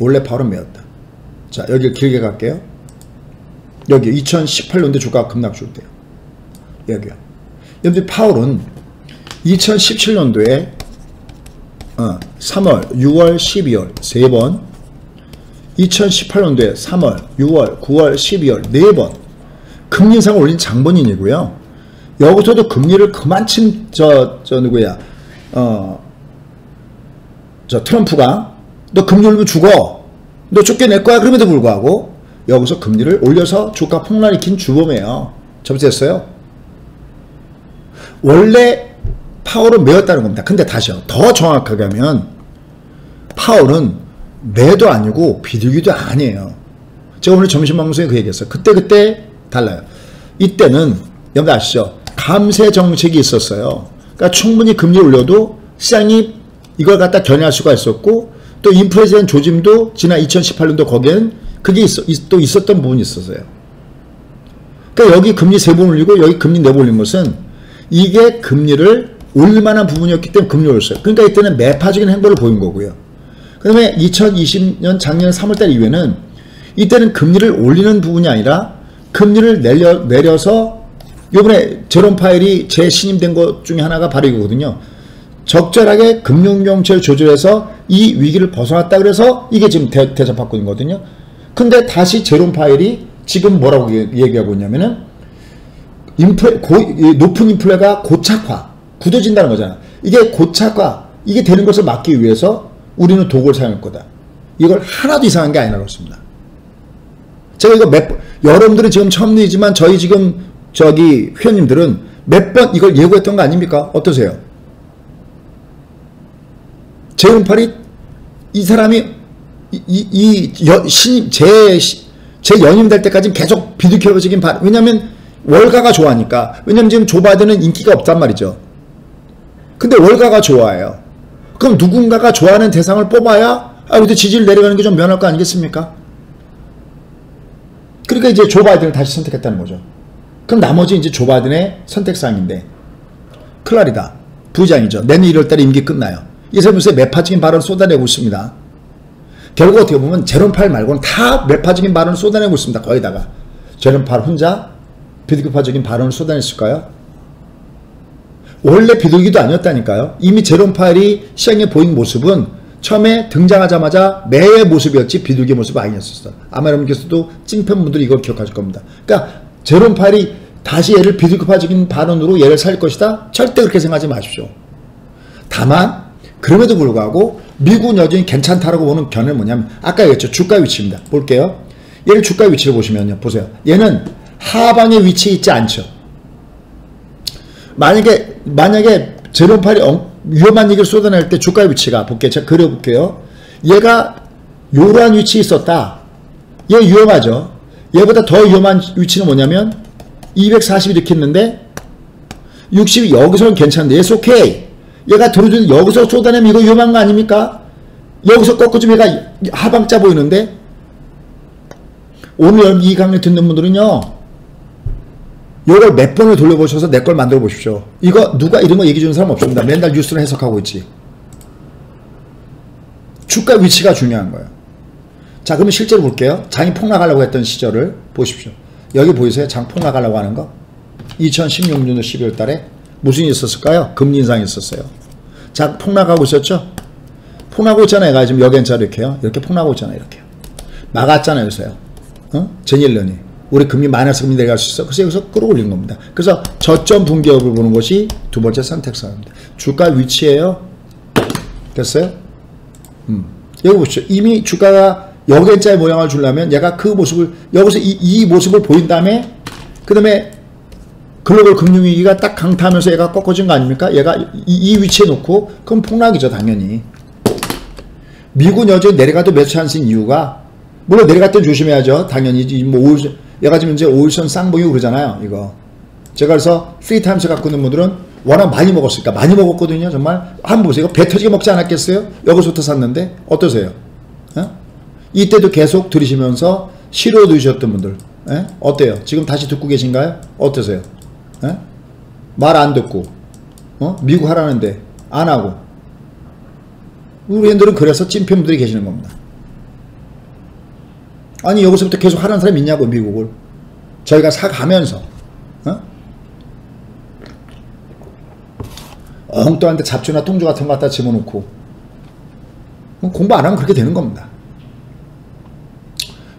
원래 파월은 매였다. 자, 여기 길게 갈게요. 여기 2018년도 주가가 급락줄 때요. 여기요. 여러분들 파월은 2017년도에 3월, 6월, 12월 3번, 2018년도에 3월, 6월, 9월, 12월 4번 금리 인상을 올린 장본인이고요. 여기서도 금리를 그만 친 트럼프가 너 금리 올리면 죽어, 너 쫓겨낼 거야, 그럼에도 불구하고 여기서 금리를 올려서 주가 폭락을 킨 주범이에요. 접수했어요. 원래 파월은 매였다는 겁니다. 근데 다시요. 더 정확하게 하면 파월은 매도 아니고 비둘기도 아니에요. 제가 오늘 점심방송에 그 얘기했어요. 그때그때 달라요. 이때는 여러분 아시죠? 감세 정책이 있었어요. 그러니까 충분히 금리 올려도 시장이 이걸 갖다 견해할 수가 있었고, 또 인플레이션 조짐도 지난 2018년도 거기엔 그게 또 있었던 부분이 있었어요. 그러니까 여기 금리 3번 올리고 여기 금리 4번 올린 것은 이게 금리를 올릴만한 부분이었기 때문에 금리 올렸어요. 그러니까 이때는 매파적인 행보를 보인 거고요. 그 다음에 2020년 작년 3월달 이후에는 이때는 금리를 올리는 부분이 아니라 금리를 내려서 요번에 제롬 파일이 재신임된 것 중에 하나가 바로 이거거든요. 적절하게 금융정책을 조절해서 이 위기를 벗어났다, 그래서 이게 지금 대접받고 있거든요. 근데 다시 제롬 파일이 지금 뭐라고 얘기하고 있냐면은 높은 인플레가 고착화, 굳어진다는 거잖아. 이게 고착화, 이게 되는 것을 막기 위해서 우리는 도구를 사용할 거다. 이걸 하나도 이상한 게 아니라고 했습니다. 제가 이거 여러분들은 지금 처음 듣지만 저희 지금 저기 회원님들은 몇 번 이걸 예고했던 거 아닙니까? 어떠세요? 제롬 파일 이 사람이 재연임될 때까지 계속 비둘기적인 왜냐면 월가가 좋아하니까. 왜냐면 지금 조 바이든은 인기가 없단 말이죠. 근데 월가가 좋아해요. 그럼 누군가가 좋아하는 대상을 뽑아야 우리도 지지를 내려가는 게 좀 면할 거 아니겠습니까? 그러니까 이제 조 바이든을 다시 선택했다는 거죠. 그럼 나머지 이제 조 바이든의 선택사항인데, 클라리다 부의장이죠. 내년 1월달에 임기 끝나요. 이 사람에서 매파적인 발언을 쏟아내고 있습니다. 결국 어떻게 보면 제롬 파일 말고는 다 매파적인 발언을 쏟아내고 있습니다. 거의 다가 제롬 파일 혼자 비둘기파적인 발언을 쏟아냈을까요? 원래 비둘기도 아니었다니까요. 이미 제롬 파일이 시장에 보인 모습은 처음에 등장하자마자 매의 모습이었지 비둘기의 모습은 아니었었어. 아마 여러분께서도 찐팬분들이 이걸 기억하실 겁니다. 그러니까 제롬 파일이 다시 얘를 비둘기파적인 발언으로 얘를 살 것이다? 절대 그렇게 생각하지 마십시오. 다만 그럼에도 불구하고 미국은 여전히 괜찮다라고 보는 견해는 뭐냐면 아까 얘기했죠. 주가 위치입니다. 볼게요. 얘를 주가 위치를 보시면요. 보세요. 얘는 하방에 위치해 있지 않죠. 만약에 제롬파일이 위험한 얘기를 쏟아낼 때 주가의 위치가 볼게요. 제가 그려볼게요. 얘가 요러한 위치에 있었다. 얘 위험하죠. 얘보다 더 위험한 위치는 뭐냐면 240 이렇게 있는데 60 여기서는 괜찮은데 얘's okay. 얘가 들어주는 여기서 쏟아내면 이거 위험한 거 아닙니까? 여기서 꺾어주면 얘가 하방자 보이는데 오늘 이 강의 듣는 분들은요 요걸 몇 번을 돌려보셔서 내 걸 만들어 보십시오. 이거 누가 이런 거 얘기 주는 사람 없습니다. 맨날 뉴스를 해석하고 있지. 주가 위치가 중요한 거예요. 자, 그러면 실제로 볼게요. 장이 폭락하려고 했던 시절을 보십시오. 여기 보이세요? 장 폭락하려고 하는 거. 2016년 12월 달에 무슨 일이 있었을까요? 금리 인상이 있었어요. 장 폭락하고 있었죠? 폭락하고 있잖아요. 얘가 지금 여기 N자로 이렇게요. 이렇게 폭락하고 있잖아요. 이렇게. 막았잖아요. 요새요. 어? 제닐런이. 우리 금리 마이너스 금리 내려갈 수 있어. 그래서 여기서 끌어올린 겁니다. 그래서 저점 분기업을 보는 것이 두 번째 선택사항입니다. 주가 위치예요. 됐어요? 여기 보십시오. 이미 주가가 여기자의 모양을 주려면 얘가 그 모습을 여기서 이 모습을 보인 다음에 그 다음에 글로벌 금융위기가 딱 강타하면서 얘가 꺾어진 거 아닙니까? 얘가 이 위치에 놓고 그럼 폭락이죠. 당연히. 미국은 여전히 내려가도 매수 찬스인 이유가 물론 내려갔던 조심해야죠. 당연히 뭐 얘가 지금 이제 오일선 쌍봉이고 그러잖아요. 이거 제가 그래서 프리타임스 갖고 있는 분들은 워낙 많이 먹었으니까 많이 먹었거든요. 정말 한번 보세요. 이거 배 터지게 먹지 않았겠어요? 여기서부터 샀는데 어떠세요? 에? 이때도 계속 들으시면서 싫어 드셨던 분들 에? 어때요? 지금 다시 듣고 계신가요? 어떠세요? 말 안 듣고 미국 하라는데 안 하고 우리 애들은 그래서 찐팬분들이 계시는 겁니다. 아니 여기서부터 계속 하라는 사람이 있냐고 미국을 저희가 사가면서 엉뚱한데 잡초나 통조 같은 거 갖다 집어넣고 공부 안 하면 그렇게 되는 겁니다.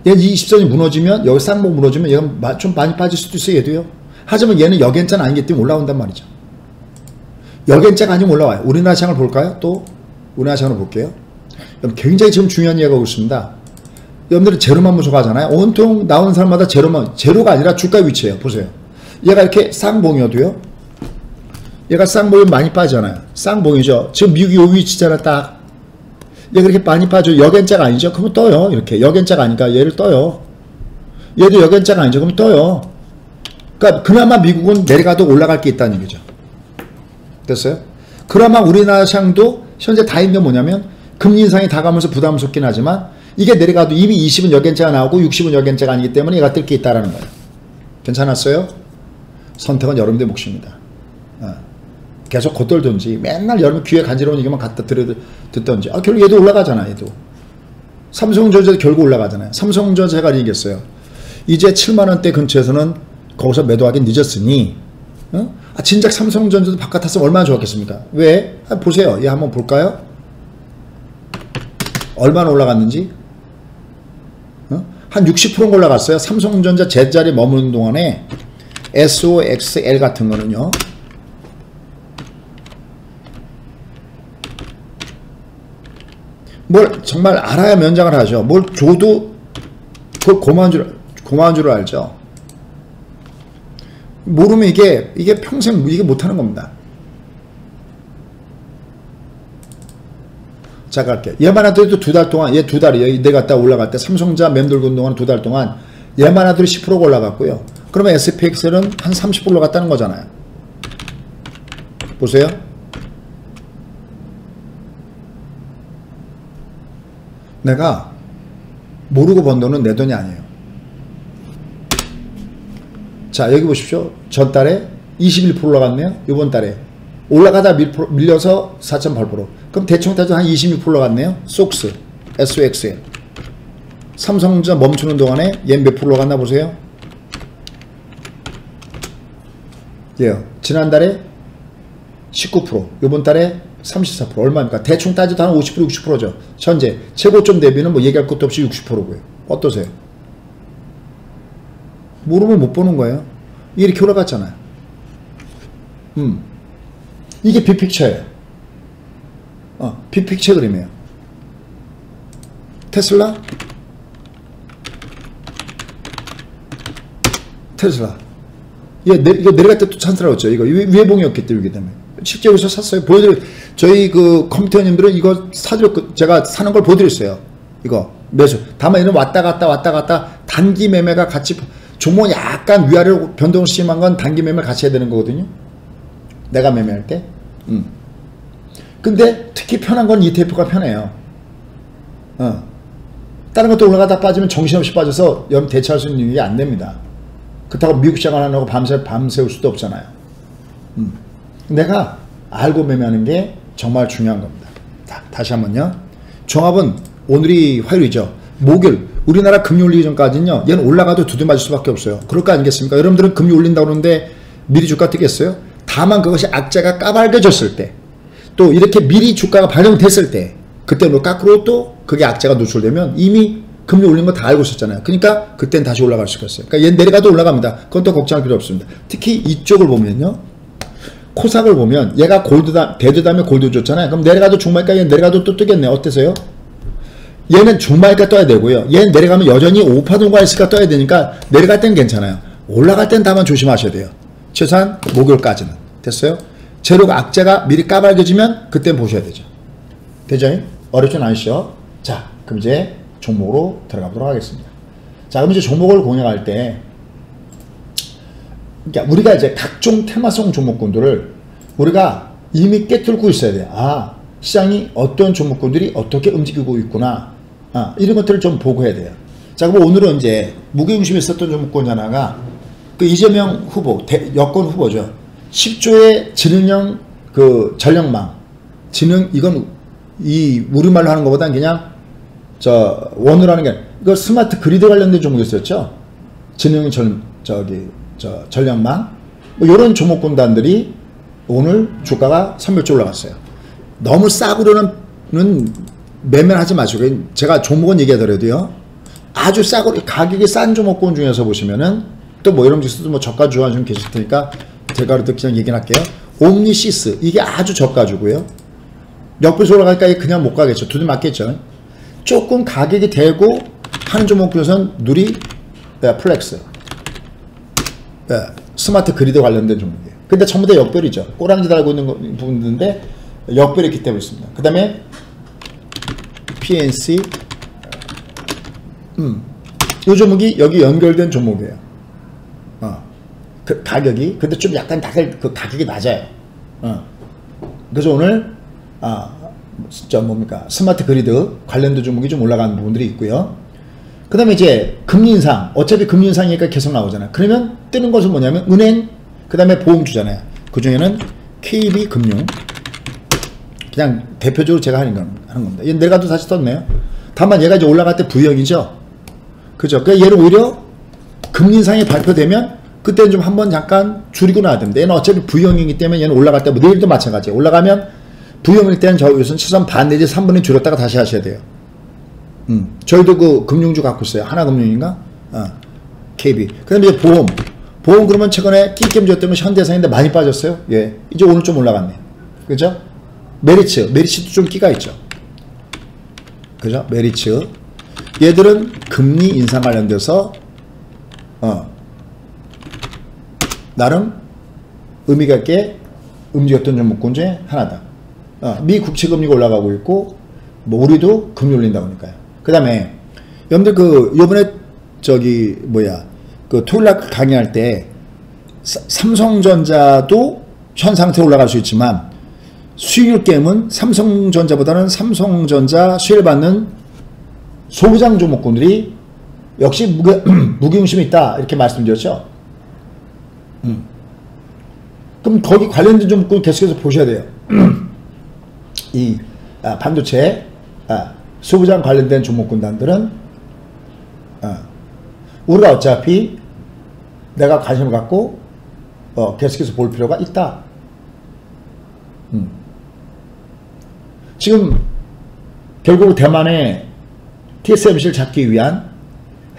얘 20선이 무너지면 여기 쌍목 무너지면 얘가 좀 많이 빠질 수도 있어요. 얘도요. 하지만 얘는 여겐자는 아니기 때문에 올라온단 말이죠. 여겐자가 아니면 올라와요. 우리나라 시장을 볼까요? 또 우리나라 시장을 볼게요. 그럼 굉장히 지금 중요한 얘기가 있습니다. 여러분들은 제로만 무서워하잖아요. 온통 나오는 사람마다 제로만, 제로가 아니라 주가 위치예요. 보세요. 얘가 이렇게 쌍봉이어도요. 얘가 쌍봉이 많이 빠지잖아요. 쌍봉이죠. 지금 미국이 요 위치잖아, 딱. 얘가 이렇게 많이 빠져요. 여겐자가 아니죠. 그러면 떠요. 이렇게. 여겐자가 아니니까 얘를 떠요. 얘도 여겐자가 아니죠. 그러면 떠요. 그러니까 그나마 미국은 내려가도 올라갈 게 있다는 얘기죠. 됐어요? 그나마 우리나라 시장도 현재 다인 게 뭐냐면 금리 인상이 다가오면서 부담스럽긴 하지만 이게 내려가도 이미 20은 여겐자가 나오고 60은 여겐자가 아니기 때문에 얘가 뜰 게 있다라는 거예요. 괜찮았어요? 선택은 여러분들 몫입니다. 계속 겉돌든지 맨날 여러분 귀에 간지러운 얘기만 갖다 듣던지 결국 얘도 올라가잖아. 얘도 삼성전자도 결국 올라가잖아요. 삼성전자 제가 얘기했어요. 이제 7만원대 근처에서는 거기서 매도하기 늦었으니 진작 삼성전자도 바깥탔으면 얼마나 좋았겠습니까? 왜? 보세요. 얘 한번 볼까요? 얼마나 올라갔는지? 한 60% 올라갔어요. 삼성전자 제자리에 머무는 동안에 SOXL 같은 거는요. 뭘 정말 알아야 면장을 하죠. 뭘 줘도 그걸 고마운 줄 알죠. 모르면 이게 평생 이게 못하는 겁니다. 자, 갈게. 얘만 하더라도 두 달 동안, 얘 두 달이에요. 내갔다 올라갔다. 삼성자 맴돌고 있는 동안 두 달 동안 얘만 하더라도 10%가 올라갔고요. 그러면 SPX는 한 30% 올라갔다는 거잖아요. 보세요. 내가 모르고 번 돈은 내 돈이 아니에요. 자, 여기 보십시오. 전달에 21% 올라갔네요. 이번 달에. 올라가다 밀려서 4.8%. 그럼 대충 따져도 한 26% 올라갔네요. SOX, SOXL. 삼성전자 멈추는 동안에 얘 몇 프로 올라갔나 보세요. 예, 지난달에 19%, 요번 달에 34%, 얼마입니까? 대충 따져도 한 50%, 60%죠. 현재 최고점 대비는 뭐 얘기할 것도 없이 60%고요. 어떠세요? 모르면 못 보는 거예요. 이렇게 올라갔잖아요. 이게 빅픽처예요. 빅픽처 그림이에요. 테슬라. 예, 이거 내려갈 때 또 찬스라웠죠. 이거 외봉이었기 때문에. 실제 여기서 샀어요. 저희 그 컴퓨터님들은 이거 사드렸고, 제가 사는 걸 보여드렸어요. 이거 매수. 다만 얘는 왔다 갔다 단기 매매가 같이 종목은 약간 위아래로 변동이 심한 건 단기 매매를 같이 해야 되는 거거든요. 내가 매매할 때. 근데 특히 편한 건 ETF가 편해요. 다른 것도 올라가다 빠지면 정신없이 빠져서 여러분 대처할 수 있는 게 안 됩니다. 그렇다고 미국 시장 안 하고 밤새울 수도 없잖아요. 내가 알고 매매하는 게 정말 중요한 겁니다. 다시 한번요. 종합은 오늘이 화요일이죠. 목요일. 우리나라 금리 올리기 전까지는요, 얘는 올라가도 두드려 맞을 수밖에 없어요. 그럴 거 아니겠습니까? 여러분들은 금리 올린다고 그러는데 미리 주가 뜨겠어요? 다만 그것이 악재가 까발겨졌을 때, 또 이렇게 미리 주가가 반영됐을 때, 그때 뭐 깎으로 또 그게 악재가 노출되면 이미 금리 올린 거 다 알고 있었잖아요. 그러니까 그때는 다시 올라갈 수가 있어요. 그러니까 얘 내려가도 올라갑니다. 그건 또 걱정할 필요 없습니다. 특히 이쪽을 보면요, 코삭을 보면 얘가 골드다, 대두다음에 골드 줬잖아요. 그럼 내려가도 종말까? 얘 내려가도 또 뜨겠네. 어때서요? 얘는 주말가 떠야 되고요. 얘는 내려가면 여전히 오파동과 S가 떠야 되니까 내려갈 땐 괜찮아요. 올라갈 땐 다만 조심하셔야 돼요. 최소한 목요일까지는. 됐어요? 제로가 악재가 미리 까발겨지면 그땐 보셔야 되죠. 대장님 어렵진 않으시죠? 자, 그럼 이제 종목으로 들어가 보도록 하겠습니다. 자, 그럼 이제 종목을 공략할 때 그러니까 우리가 이제 각종 테마성 종목군들을 우리가 이미 깨뚫고 있어야 돼요. 아, 시장이 어떤 종목군들이 어떻게 움직이고 있구나. 이런 것들을 좀 보고 해야 돼요. 자, 그럼 오늘은 이제 무게중심에 있었던 종목권 하나가 그 이재명 후보, 여권 후보죠. 10조의 지능형 그 전력망. 지능, 이건 이, 우리말로 하는 것보단 그냥 저, 원으로 하는 게 아니라, 이거 스마트 그리드 관련된 종목이었죠. 지능형 전력망. 뭐, 요런 종목군단들이 오늘 주가가 선별주 올라갔어요. 너무 싸구려는 매매를 하지 마시고, 제가 종목은 얘기하더라도요, 아주 싸고 가격이 싼 종목권 중에서 보시면은 또 뭐 이런 지수도 뭐 저가주가 좀 계실 테니까 제가 그냥 얘기를 할게요. 옴니시스, 이게 아주 저가주고요. 옆에서 올라갈까 그냥 못 가겠죠. 두들 맞겠죠. 조금 가격이 되고 하는 종목에서는 누리, 플렉스, 스마트 그리드 관련된 종목이에요. 근데 전부 다 역별이죠. 꼬랑지 달고 있는 부분인데 역별했기 때문에 있습니다. 그 다음에 PNC, 이 종목이 여기 연결된 종목이에요. 그 가격이 근데 좀 약간 다들 그 가격이 낮아요. 그래서 오늘 진짜 뭡니까 스마트 그리드 관련된 종목이 좀 올라가는 부분들이 있고요. 그 다음에 이제 금리 인상, 어차피 금리 인상이니까 계속 나오잖아요. 그러면 뜨는 것은 뭐냐면 은행, 그 다음에 보험주잖아요. 그 중에는 KB금융, 그냥 대표적으로 제가 하는 겁니다. 얘 내려가도 다시 떴네요. 다만 얘가 이제 올라갈 때 V형이죠. 그죠? 그러니까 얘를 오히려 금리 인상이 발표되면 그때는 좀 한번 잠깐 줄이고 나야 됩니다. 얘는 어차피 V형이기 때문에 얘는 올라갈 때, 뭐 내일도 마찬가지예요. 올라가면 V형일 때는 여기서는 최소한 반 내지 3분의 줄였다가 다시 하셔야 돼요. 저희도 그 금융주 갖고 있어요. 하나금융인가? KB. 그 다음에 이제 보험. 보험 그러면 최근에 낀겜주였 때문에 현대상인데 많이 빠졌어요. 예. 이제 오늘 좀 올라갔네. 그죠? 메리츠도 좀 끼가 있죠. 그죠? 메리츠. 얘들은 금리 인상 관련돼서, 나름 의미가 있게 움직였던 종목군 중에 하나다. 미 국채금리가 올라가고 있고, 뭐, 우리도 금리 올린다 보니까요. 그 다음에, 여러분들 요번에, 토요일 날 강의할 때, 삼성전자도 현 상태로 올라갈 수 있지만, 수익률 게임은 삼성전자보다는 삼성전자 수혜를 받는 소부장 종목군들이 역시 무게중심이 있다 이렇게 말씀드렸죠. 그럼 거기 관련된 종목군 계속해서 보셔야 돼요. 이 반도체 소부장 관련된 종목군단들은 우리가 어차피 내가 관심을 갖고 계속해서 볼 필요가 있다. 지금 결국 대만의 TSMC를 잡기 위한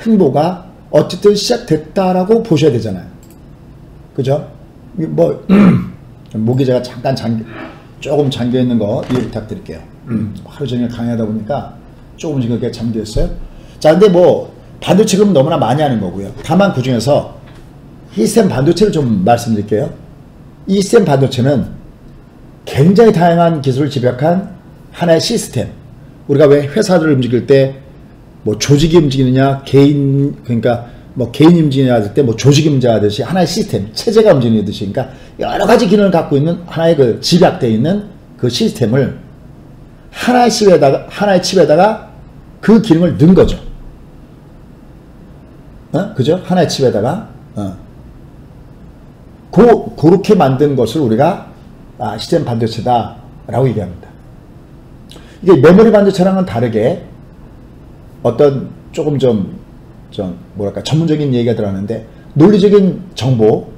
행보가 어쨌든 시작됐다라고 보셔야 되잖아요. 그죠? 뭐 모기자가 잠깐 조금 잠겨 있는 거 이해 부탁드릴게요. 하루 종일 강의하다 보니까 조금씩 그렇게 잠겨 있어요. 자, 근데 뭐 반도체금 너무나 많이 하는 거고요. 다만 그 중에서 이센 반도체를 좀 말씀드릴게요. 이센 반도체는 굉장히 다양한 기술을 집약한 하나의 시스템. 우리가 왜 회사를 움직일 때 뭐 조직이 움직이느냐, 개인이 움직이느냐 할 때 뭐 조직이 움직이듯이 하나의 시스템, 체제가 움직이듯이, 그러니까 여러 가지 기능을 갖고 있는 하나의 그 집약되어 있는 그 시스템을 하나의 칩에다가 그 기능을 넣은 거죠. 그죠? 하나의 칩에다가 그렇게 만든 것을 우리가 시스템 반도체다 라고 얘기합니다. 이게 메모리 반도체랑은 다르게 어떤 조금 좀 뭐랄까 전문적인 얘기가 들어가는데, 논리적인 정보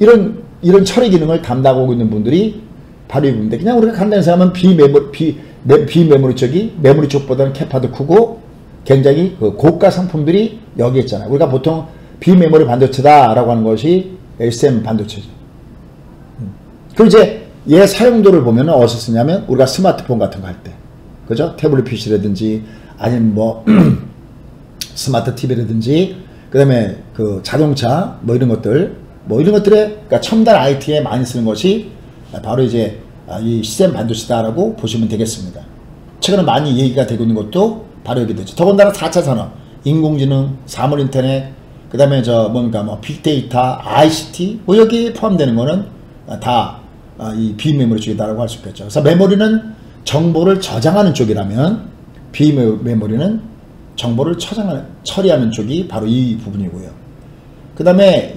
이런 처리 기능을 담당하고 있는 분들이 바로 이분인데, 그냥 우리가 간단히 생각하면 비메모리 쪽이 메모리 쪽보다는 캐파도 크고 굉장히 그 고가 상품들이 여기 있잖아요. 우리가 보통 비메모리 반도체다 라고 하는 것이 SM 반도체죠. 그리고 이제 얘 사용도를 보면 어디서 쓰냐면 우리가 스마트폰 같은 거 할 때, 그죠? 태블릿 PC라든지 아니면 뭐 스마트 TV라든지 그다음에 그 자동차 뭐 이런 것들, 뭐 이런 것들에, 그러니까 첨단 IT에 많이 쓰는 것이 바로 이제 이 시스템 반도체다라고 보시면 되겠습니다. 최근에 많이 얘기가 되고 있는 것도 바로 여기 되죠. 더군다나 4차 산업, 인공지능, 사물인터넷, 그 다음에 빅데이터, ICT, 뭐 여기 포함되는 거는 다 이 비메모리 쪽이다라고 할 수 있겠죠. 그래서 메모리는 정보를 저장하는 쪽이라면 비메모리는 정보를 처리하는 쪽이 바로 이 부분이고요. 그 다음에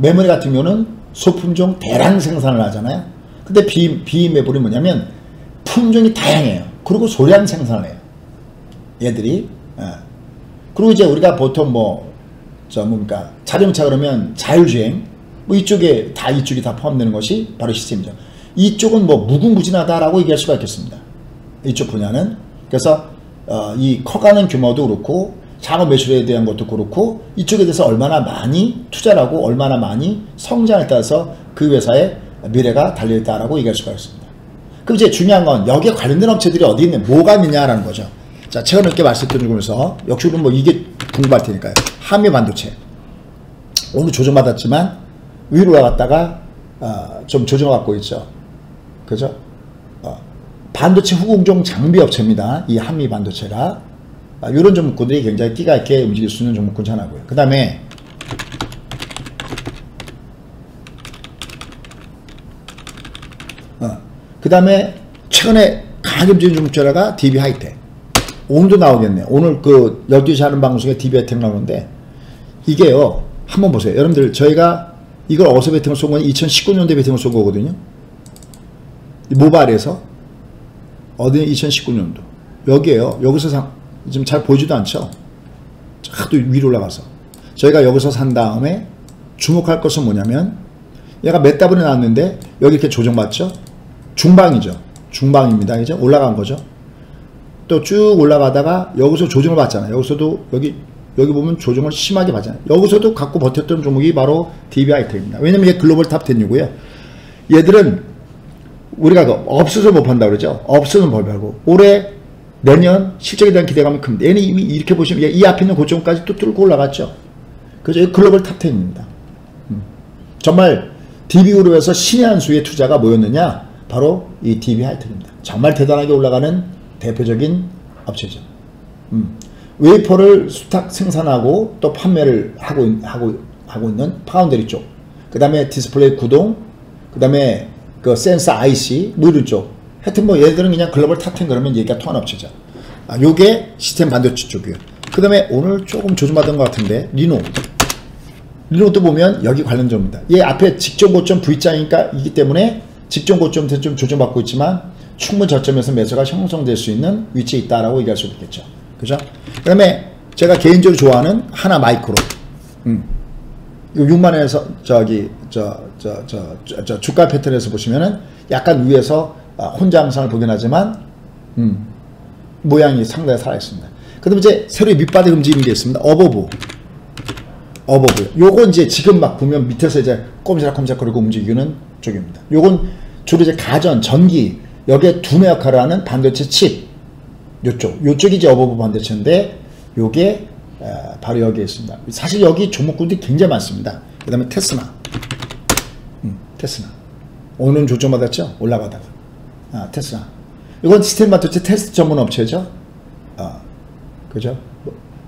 메모리 같은 경우는 소품종 대량 생산을 하잖아요. 근데 비메모리 뭐냐면 품종이 다양해요. 그리고 소량 생산을 해요, 얘들이. 그리고 이제 우리가 보통 자동차 그러면 자율주행, 뭐 이쪽이 다 포함되는 것이 바로 시스템이죠. 이쪽은 뭐 무궁무진하다라고 얘기할 수가 있겠습니다, 이쪽 분야는. 그래서 이 커가는 규모도 그렇고 작업 매출에 대한 것도 그렇고 이쪽에 대해서 얼마나 많이 투자를 하고 얼마나 많이 성장에 따라서 그 회사의 미래가 달려있다라고 얘기할 수가 있습니다. 그럼 이제 중요한 건 여기에 관련된 업체들이 어디 있는, 뭐가 있느냐라는 거죠. 자, 최근에 이렇게 말씀드리면서 역시 우리는 뭐 이게 궁금할 테니까요. 한미반도체 오늘 조정받았지만 위로 올라갔다가 좀 조정받고 있죠. 그죠? 반도체 후공정 장비 업체입니다, 이 한미반도체가. 이런 종목군들이 굉장히 끼가 있게 움직일 수 있는 종목군 하나고요. 그 다음에 최근에 강하게 움직이는 종목군가 DB하이텍. 오늘도 나오겠네요. 오늘 그 12시 하는 방송에 DB하이텍 나오는데, 이게요, 한번 보세요. 여러분들, 저희가 이걸 어서 베팅을 쏜 건 2019년도에 베팅을 쏜 거거든요. 모바일에서. 어디 2019년도. 여기에요. 여기서 지금 잘 보이지도 않죠? 하도 위로 올라가서. 저희가 여기서 산 다음에 주목할 것은 뭐냐면, 얘가 몇 다분에 나왔는데 여기 이렇게 조정받죠? 중방이죠. 중방입니다. 이제 올라간 거죠. 또 쭉 올라가다가 여기서 조정을 받잖아요. 여기서도 여기 보면 조정을 심하게 받잖아요. 여기서도 갖고 버텼던 종목이 바로 DB하이텍입니다. 왜냐면 이게 글로벌 탑10이고요. 얘들은 우리가 없어서 못 판다 그러죠. 없어서는 벌 벌고, 올해 내년 실적에 대한 기대감이 큽니다. 얘는 이미 이렇게 보시면 이 앞에 있는 고점까지 또 뚫고 올라갔죠. 그래서 글로벌 탑10입니다. 정말 DB그룹에서 신의 한 수의 투자가 뭐였느냐, 바로 이 DB하이텍입니다. 정말 대단하게 올라가는 대표적인 업체죠. 웨이퍼를 수탁 생산하고 또 판매를 하고 있는 파운드리 쪽, 그 다음에 디스플레이 구동, 그 다음에 그 센서 IC 뭐 이런 쪽. 하여튼 뭐 얘들은 그냥 글로벌 탑10 그러면 얘기가 통한 업체죠. 요게 시스템 반도체 쪽이요. 그 다음에 오늘 조금 조정받은 것 같은데 리노도 보면 여기 관련 점입니다. 얘 앞에 직전 고점 V자니까 이기 때문에 직전 고점에서 좀 조정받고 있지만 충분 저점에서 매수가 형성될 수 있는 위치에 있다라고 얘기할 수 있겠죠. 그죠? 그 다음에 제가 개인적으로 좋아하는 하나 마이크로. 6만원에서 저기 저 주가 패턴에서 보시면은 약간 위에서 혼자 양상을 보긴 하지만 모양이 상당히 살아있습니다. 그다음에 이제 새로 밑바닥 움직이는 게 있습니다. 어버브. 요건 이제 지금 막 보면 밑에서 이제 꼼지락꼼지락거리고 움직이는 쪽입니다. 요건 주로 이제 가전, 전기, 여기에 두뇌 역할을 하는 반도체 칩. 요쪽이 이제 어버브 반도체인데, 요게 바로 여기에 있습니다. 사실 여기 종목군들이 굉장히 많습니다. 그 다음에 테슬라. 오늘 조정받았죠? 올라가다가. 테슬라. 이건 시스템 반도체 테스트 전문 업체죠? 그죠?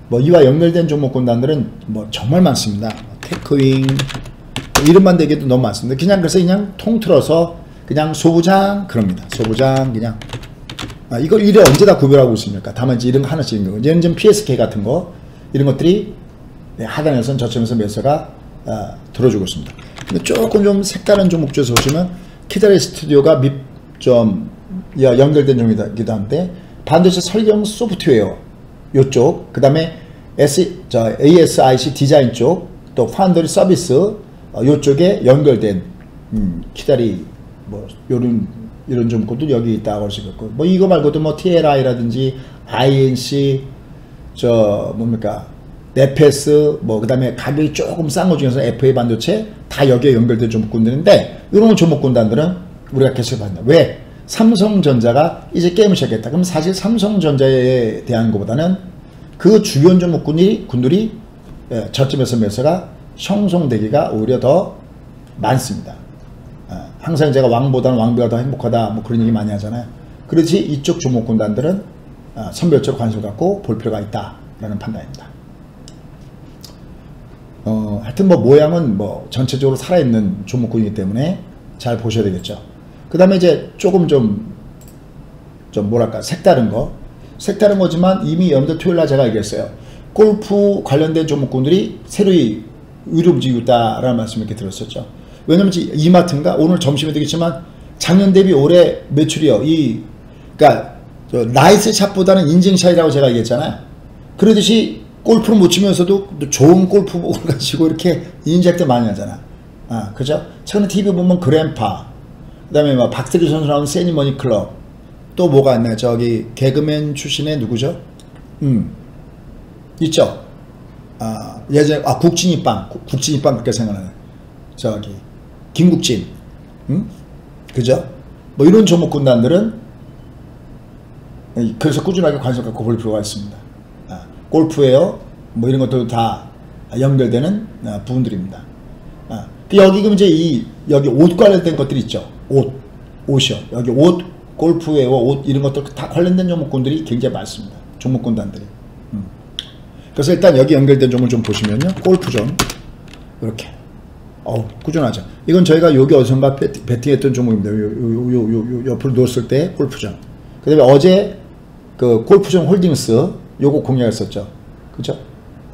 뭐 이와 연결된 종목군단들은 뭐 정말 많습니다. 테크윙 뭐 이름만 되기도 너무 많습니다. 그냥 그래서 그냥 통틀어서 그냥 소부장 그럽니다. 소부장 그냥 이걸 이래 언제 다 구별하고 있습니까? 다만 이제 이런 거 하나씩 있는 거. 이제는 좀 PSK 같은 거 이런 것들이 하단에선 저점에서 매수가 들어주고 있습니다. 근데 조금 좀 색다른 종목 중에서 보시면 키다리 스튜디오가 밑점 연결된 종목이기도 한데 반도체 설계용 소프트웨어 요쪽, 그 다음에 ASIC 디자인 쪽, 또 파운드리 서비스 요쪽에 연결된 키다리 뭐 이런 종목도 여기 있다고 할 수 있고, 뭐 이거 말고도 뭐 TLI라든지 INC 저 뭡니까 네페스 뭐 그 다음에 가격이 조금 싼 거 중에서 FA 반도체 다 여기에 연결된 종목군들인데 이런 종목군단들은 우리가 계속 봤나. 왜? 삼성전자가 이제 게임을 시작했다. 그럼 사실 삼성전자에 대한 것보다는 그 주변 종목군들이 저점에서 매수가 형성되기가 오히려 더 많습니다. 항상 제가 왕보다는 왕비가 더 행복하다 뭐 그런 얘기 많이 하잖아요. 그렇지 이쪽 종목군단들은 선별적으로 관심을 갖고 볼 필요가 있다라는 판단입니다. 하여튼 뭐 모양은 뭐 전체적으로 살아있는 종목군이기 때문에 잘 보셔야 되겠죠. 그 다음에 이제 조금 좀 뭐랄까 색다른 거지만 이미 연도 토요일날 제가 얘기했어요. 골프 관련된 종목군들이 새로이 위로 움직이고 있다라는 말씀을 이렇게 들었었죠. 왜냐면 이마트인가 오늘 점심에 되겠지만 작년 대비 올해 매출이요. 그러니까 나이스 샷보다는 인증샷이라고 제가 얘기했잖아요. 그러듯이 골프를 못 치면서도 좋은 골프복을 가지고 이렇게 인증샷도 많이 하잖아. 그죠? 최근에 TV 보면 그랜파. 그 다음에 뭐 박태리 선수 나오는 세니머니 클럽 또 뭐가 있나요? 저기 개그맨 출신의 누구죠? 있죠? 예전에 국진이빵 그렇게 생각하는 저기 김국진 그죠? 뭐 이런 종목군단들은 그래서 꾸준하게 관심 갖고 볼 필요가 있습니다. 골프웨어 뭐 이런 것도 다 연결되는 부분들입니다. 여기 그럼 이제 여기 옷 관련된 것들이 있죠. 옷이요. 여기 옷, 골프웨어, 옷 이런 것들 다 관련된 종목군들이 굉장히 많습니다. 종목군단들이. 그래서 일단 여기 연결된 종목을 좀 보시면요. 골프존 이렇게. 꾸준하죠. 이건 저희가 여기 어디선가 배팅했던 종목입니다. 옆으로 놓았을 때 골프존. 그 다음에 어제 그 골프존 홀딩스 요거 공략했었죠. 그죠?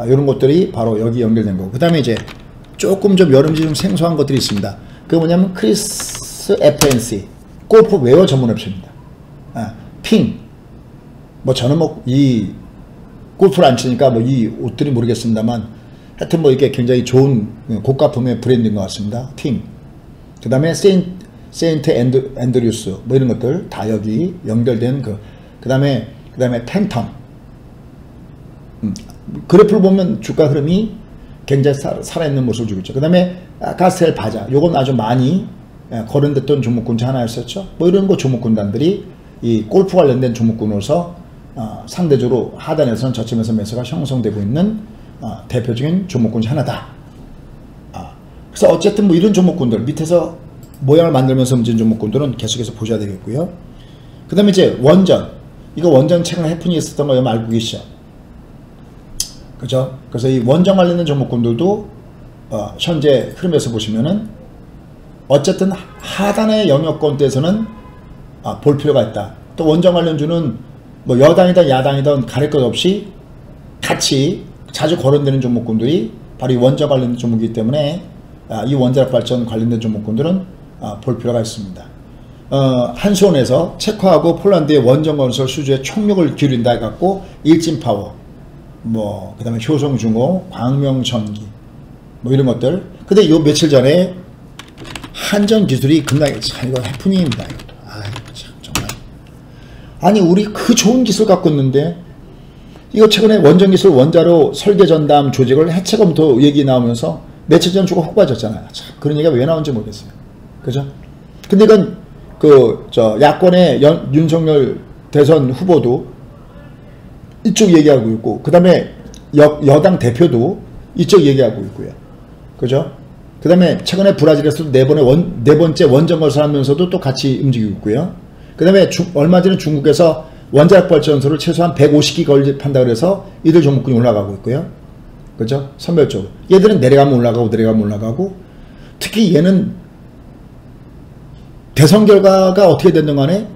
이런 것들이 바로 여기 연결된 거고. 그 다음에 이제 조금 좀 여름지 좀 생소한 것들이 있습니다. 그게 뭐냐면 KB금융 FNC 골프 웨어 전문 업체입니다. 핑 뭐 저는 뭐 이 골프를 안 치니까 뭐 이 옷들이 모르겠습니다만 하여튼 뭐 이게 굉장히 좋은 고가품의 브랜드인 것 같습니다. 핑 그 다음에 세인트 앤드류스 뭐 이런 것들 다 여기 연결된 그 다음에 팬텀 그래프를 보면 주가 흐름이 굉장히 살아있는 모습을 주고 있죠. 그 다음에 가스텔 바자 요건 아주 많이 거론됐던 종목군 중 하나였었죠. 뭐 이런 거 종목군단들이 이 골프 관련된 종목군으로서 상대적으로 하단에서는 저점에서 매수가 형성되고 있는 대표적인 종목군 중 하나다. 그래서 어쨌든 뭐 이런 종목군들 밑에서 모양을 만들면서 움직인 종목군들은 계속해서 보셔야 되겠고요. 그 다음에 이제 원전 최근에 해프닝이 있었던 거 여러분 알고 계시죠? 그죠? 그래서 이 원전 관련된 종목군들도 현재 흐름에서 보시면은 어쨌든 하단의 영역권대에서는 볼 필요가 있다. 또 원전 관련주는 뭐 여당이든 야당이든 가릴 것 없이 같이 자주 거론되는 종목군들이 바로 이 원전 관련된 종목이기 때문에 이 원자력 발전 관련된 종목군들은 볼 필요가 있습니다. 한수원에서 체코하고 폴란드의 원전 건설 수주에 총력을 기울인다 해갖고 일진파워. 그 다음에 효성중공, 광명전기, 뭐 이런 것들. 근데 요 며칠 전에 한전 기술이 급락했. 이거 해프닝입니다. 아, 참 정말. 아니 우리 그 좋은 기술 갖고 있는데 이거 최근에 원전 기술 원자로 설계 전담 조직을 해체 검토 얘기 나오면서 며칠 전 주고 확 빠졌잖아요. 참 그런 얘기가 왜 나온지 모르겠어요. 그죠? 근데 이건 야권의 윤석열 대선 후보도 이쪽 얘기하고 있고, 그 다음에 여당 대표도 이쪽 얘기하고 있고요. 그죠? 그 다음에 최근에 브라질에서도 네 번째 원전 건설하면서도 또 같이 움직이고 있고요. 그 다음에 얼마 전에 중국에서 원자력 발전소를 최소한 150기 건립한다 그래서 이들 종목군이 올라가고 있고요. 그죠? 선별적으로. 얘들은 내려가면 올라가고 내려가면 올라가고, 특히 얘는 대선 결과가 어떻게 됐든 간에,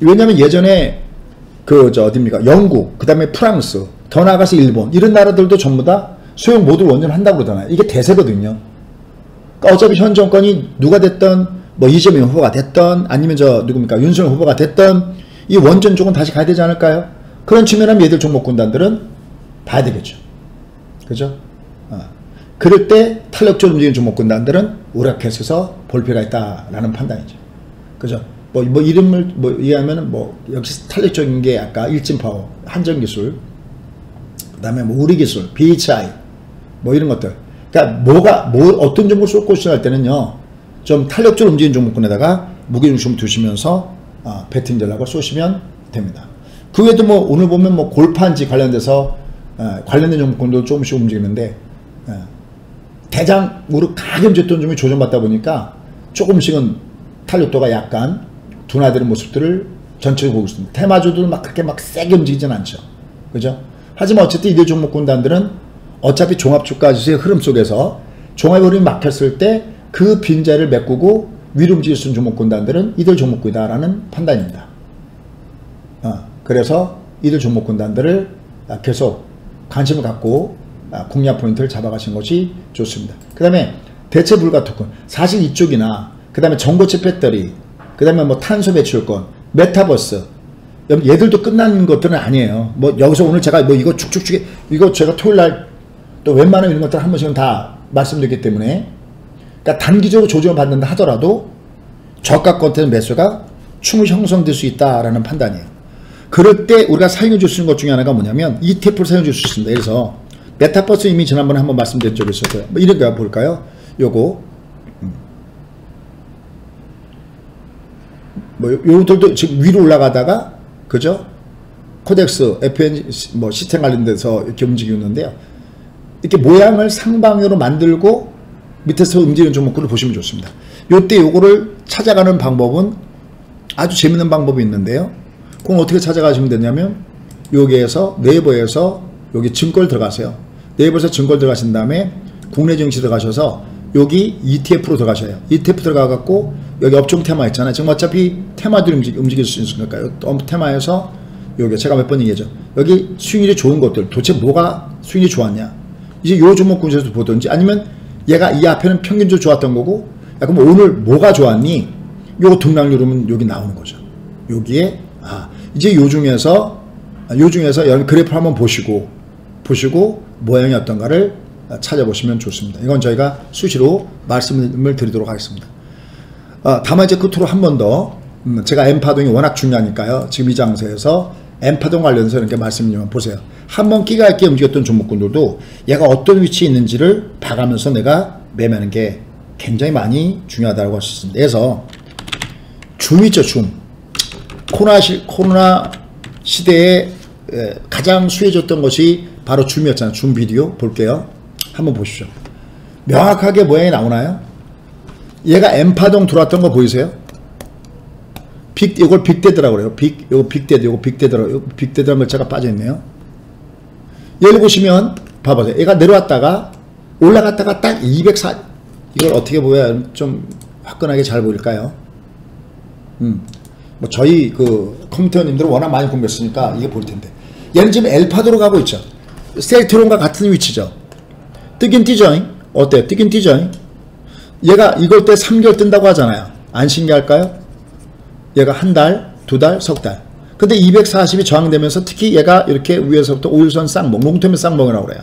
왜냐면 예전에 어딥니까? 영국, 그 다음에 프랑스, 더 나아가서 일본, 이런 나라들도 전부 다 소형 모듈 원전 한다고 그러잖아요. 이게 대세거든요. 그러니까 어차피 현 정권이 누가 됐든, 뭐 이재명 후보가 됐든, 아니면 누굽니까? 윤석열 후보가 됐든, 이 원전 쪽은 다시 가야 되지 않을까요? 그런 측면이라면 얘들 종목군단들은 봐야 되겠죠. 그죠? 그럴 때 탄력적으로 움직이는 종목군단들은 오락해서 볼필요가 있다라는 판단이죠. 그죠? 뭐 이름을 이해하면 역시 탄력적인 게 아까 일진파워, 한전기술, 그 다음에 우리기술, BHI, 이런 것들. 그러니까 어떤 종목을 쏟고 시작할 때는요, 좀 탄력적으로 움직이는 종목군에다가 무게중심을 두시면서 배팅 전략을 쏘시면 됩니다. 그 외에도 오늘 보면 골판지 관련돼서 관련된 종목군도 조금씩 움직이는데, 대장으로 가겸쳤던 점이 조정받다 보니까 조금씩은 탄력도가 약간 둔화되는 모습들을 전체적으로 보고 있습니다. 테마주들은 그렇게 세게 움직이진 않죠. 그죠? 하지만 어쨌든 이들 종목군단들은 어차피 종합주가 지수의 흐름 속에서 종합의 흐름이 막혔을 때 그 빈자리를 메꾸고 위로 움직일 수 있는 종목군단들은 이들 종목군이다라는 판단입니다. 그래서 이들 종목군단들을 계속 관심을 갖고 공략 포인트를 잡아가신 것이 좋습니다. 그 다음에 대체 불가 토큰, 사실 이쪽이나 그 다음에 전고체 배터리, 그 다음에 탄소 배출권, 메타버스, 얘들도 끝난 것들은 아니에요. 여기서 오늘 제가 이거 쭉쭉쭉 이거 제가 토요일날 또 웬만한 이런 것들 한 번씩은 다 말씀드렸기 때문에, 그러니까 단기적으로 조정을 받는다 하더라도 저가권태는 매수가 충분히 형성될 수 있다라는 판단이에요. 그럴 때 우리가 사용해 줄 수 있는 것 중에 하나가 뭐냐면 ETF를 사용해 줄 수 있습니다. 그래서 메타버스 이미 지난번에 한번 말씀드린 적이 있었어요. 이런 거 볼까요? 요거. 요것들도 지금 위로 올라가다가, 그죠? 코덱스, FNC, 시스템 관련돼서 이렇게 움직이는데요. 이렇게 모양을 상방으로 만들고 밑에서 움직이는 종목들을 보시면 좋습니다. 요때 요거를 찾아가는 방법은 아주 재밌는 방법이 있는데요. 그건 어떻게 찾아가시면 되냐면, 여기에서, 네이버에서 여기 증권 들어가세요. 네이버에서 증권 들어가신 다음에 국내 증시 들어가셔서 여기 ETF로 들어가셔요. ETF 들어가갖고 여기 업종 테마 있잖아요. 지금 어차피 테마들이 움직일 수 있으니까요. 테마에서 여기 제가 몇 번 얘기했죠. 여기 수익률이 좋은 것들, 도대체 뭐가 수익률이 좋았냐. 이제 요 종목 군에서 보든지, 아니면 얘가 이 앞에는 평균적으로 좋았던 거고, 야, 그럼 오늘 뭐가 좋았니? 요거 등락 누르면 여기 나오는 거죠. 여기에 이제 요 중에서 여러분 그래프 한번 보시고 모양이 어떤가를 찾아보시면 좋습니다. 이건 저희가 수시로 말씀을 드리도록 하겠습니다. 다만 이제 끝으로 한 번 더, 제가 엠파동이 워낙 중요하니까요. 지금 이 장세에서 엠파동 관련해서 이렇게 말씀드리면, 보세요. 한번 끼가 있게 움직였던 종목군들도 얘가 어떤 위치에 있는지를 봐가면서 내가 매매하는 게 굉장히 많이 중요하다고 할 수 있습니다. 그래서 줌 있죠, 줌. 코로나 시대에 가장 수혜줬던 것이 바로 줌이었잖아요. 줌 비디오 볼게요. 한번 보십시오. 명확하게 모양이 나오나요? 얘가 엠파동 들어왔던 거 보이세요? 이걸 빅데드라고 그래요. 요거 빅데드, 요거 빅데드라고. 요거 빅데드라는 글자가 빠져있네요. 얘를 보시면, 봐보세요. 얘가 내려왔다가, 올라갔다가 딱 204, 이걸 어떻게 보여야 좀 화끈하게 잘 보일까요? 저희 컴퓨터님들은 워낙 많이 공부했으니까 이게 보일 텐데. 얘는 지금 엘파도로 가고 있죠. 셀트리온과 같은 위치죠. 뜨긴 뛰죠잉. 어때요? 뜨긴 뛰죠잉. 얘가 이걸 때 3개월 뜬다고 하잖아요. 안 신기할까요? 얘가 한 달, 두 달, 석 달. 근데 240이 저항되면서 특히 얘가 이렇게 위에서부터 5일선 쌍봉, 롱텀의 쌍봉이라고 그래요.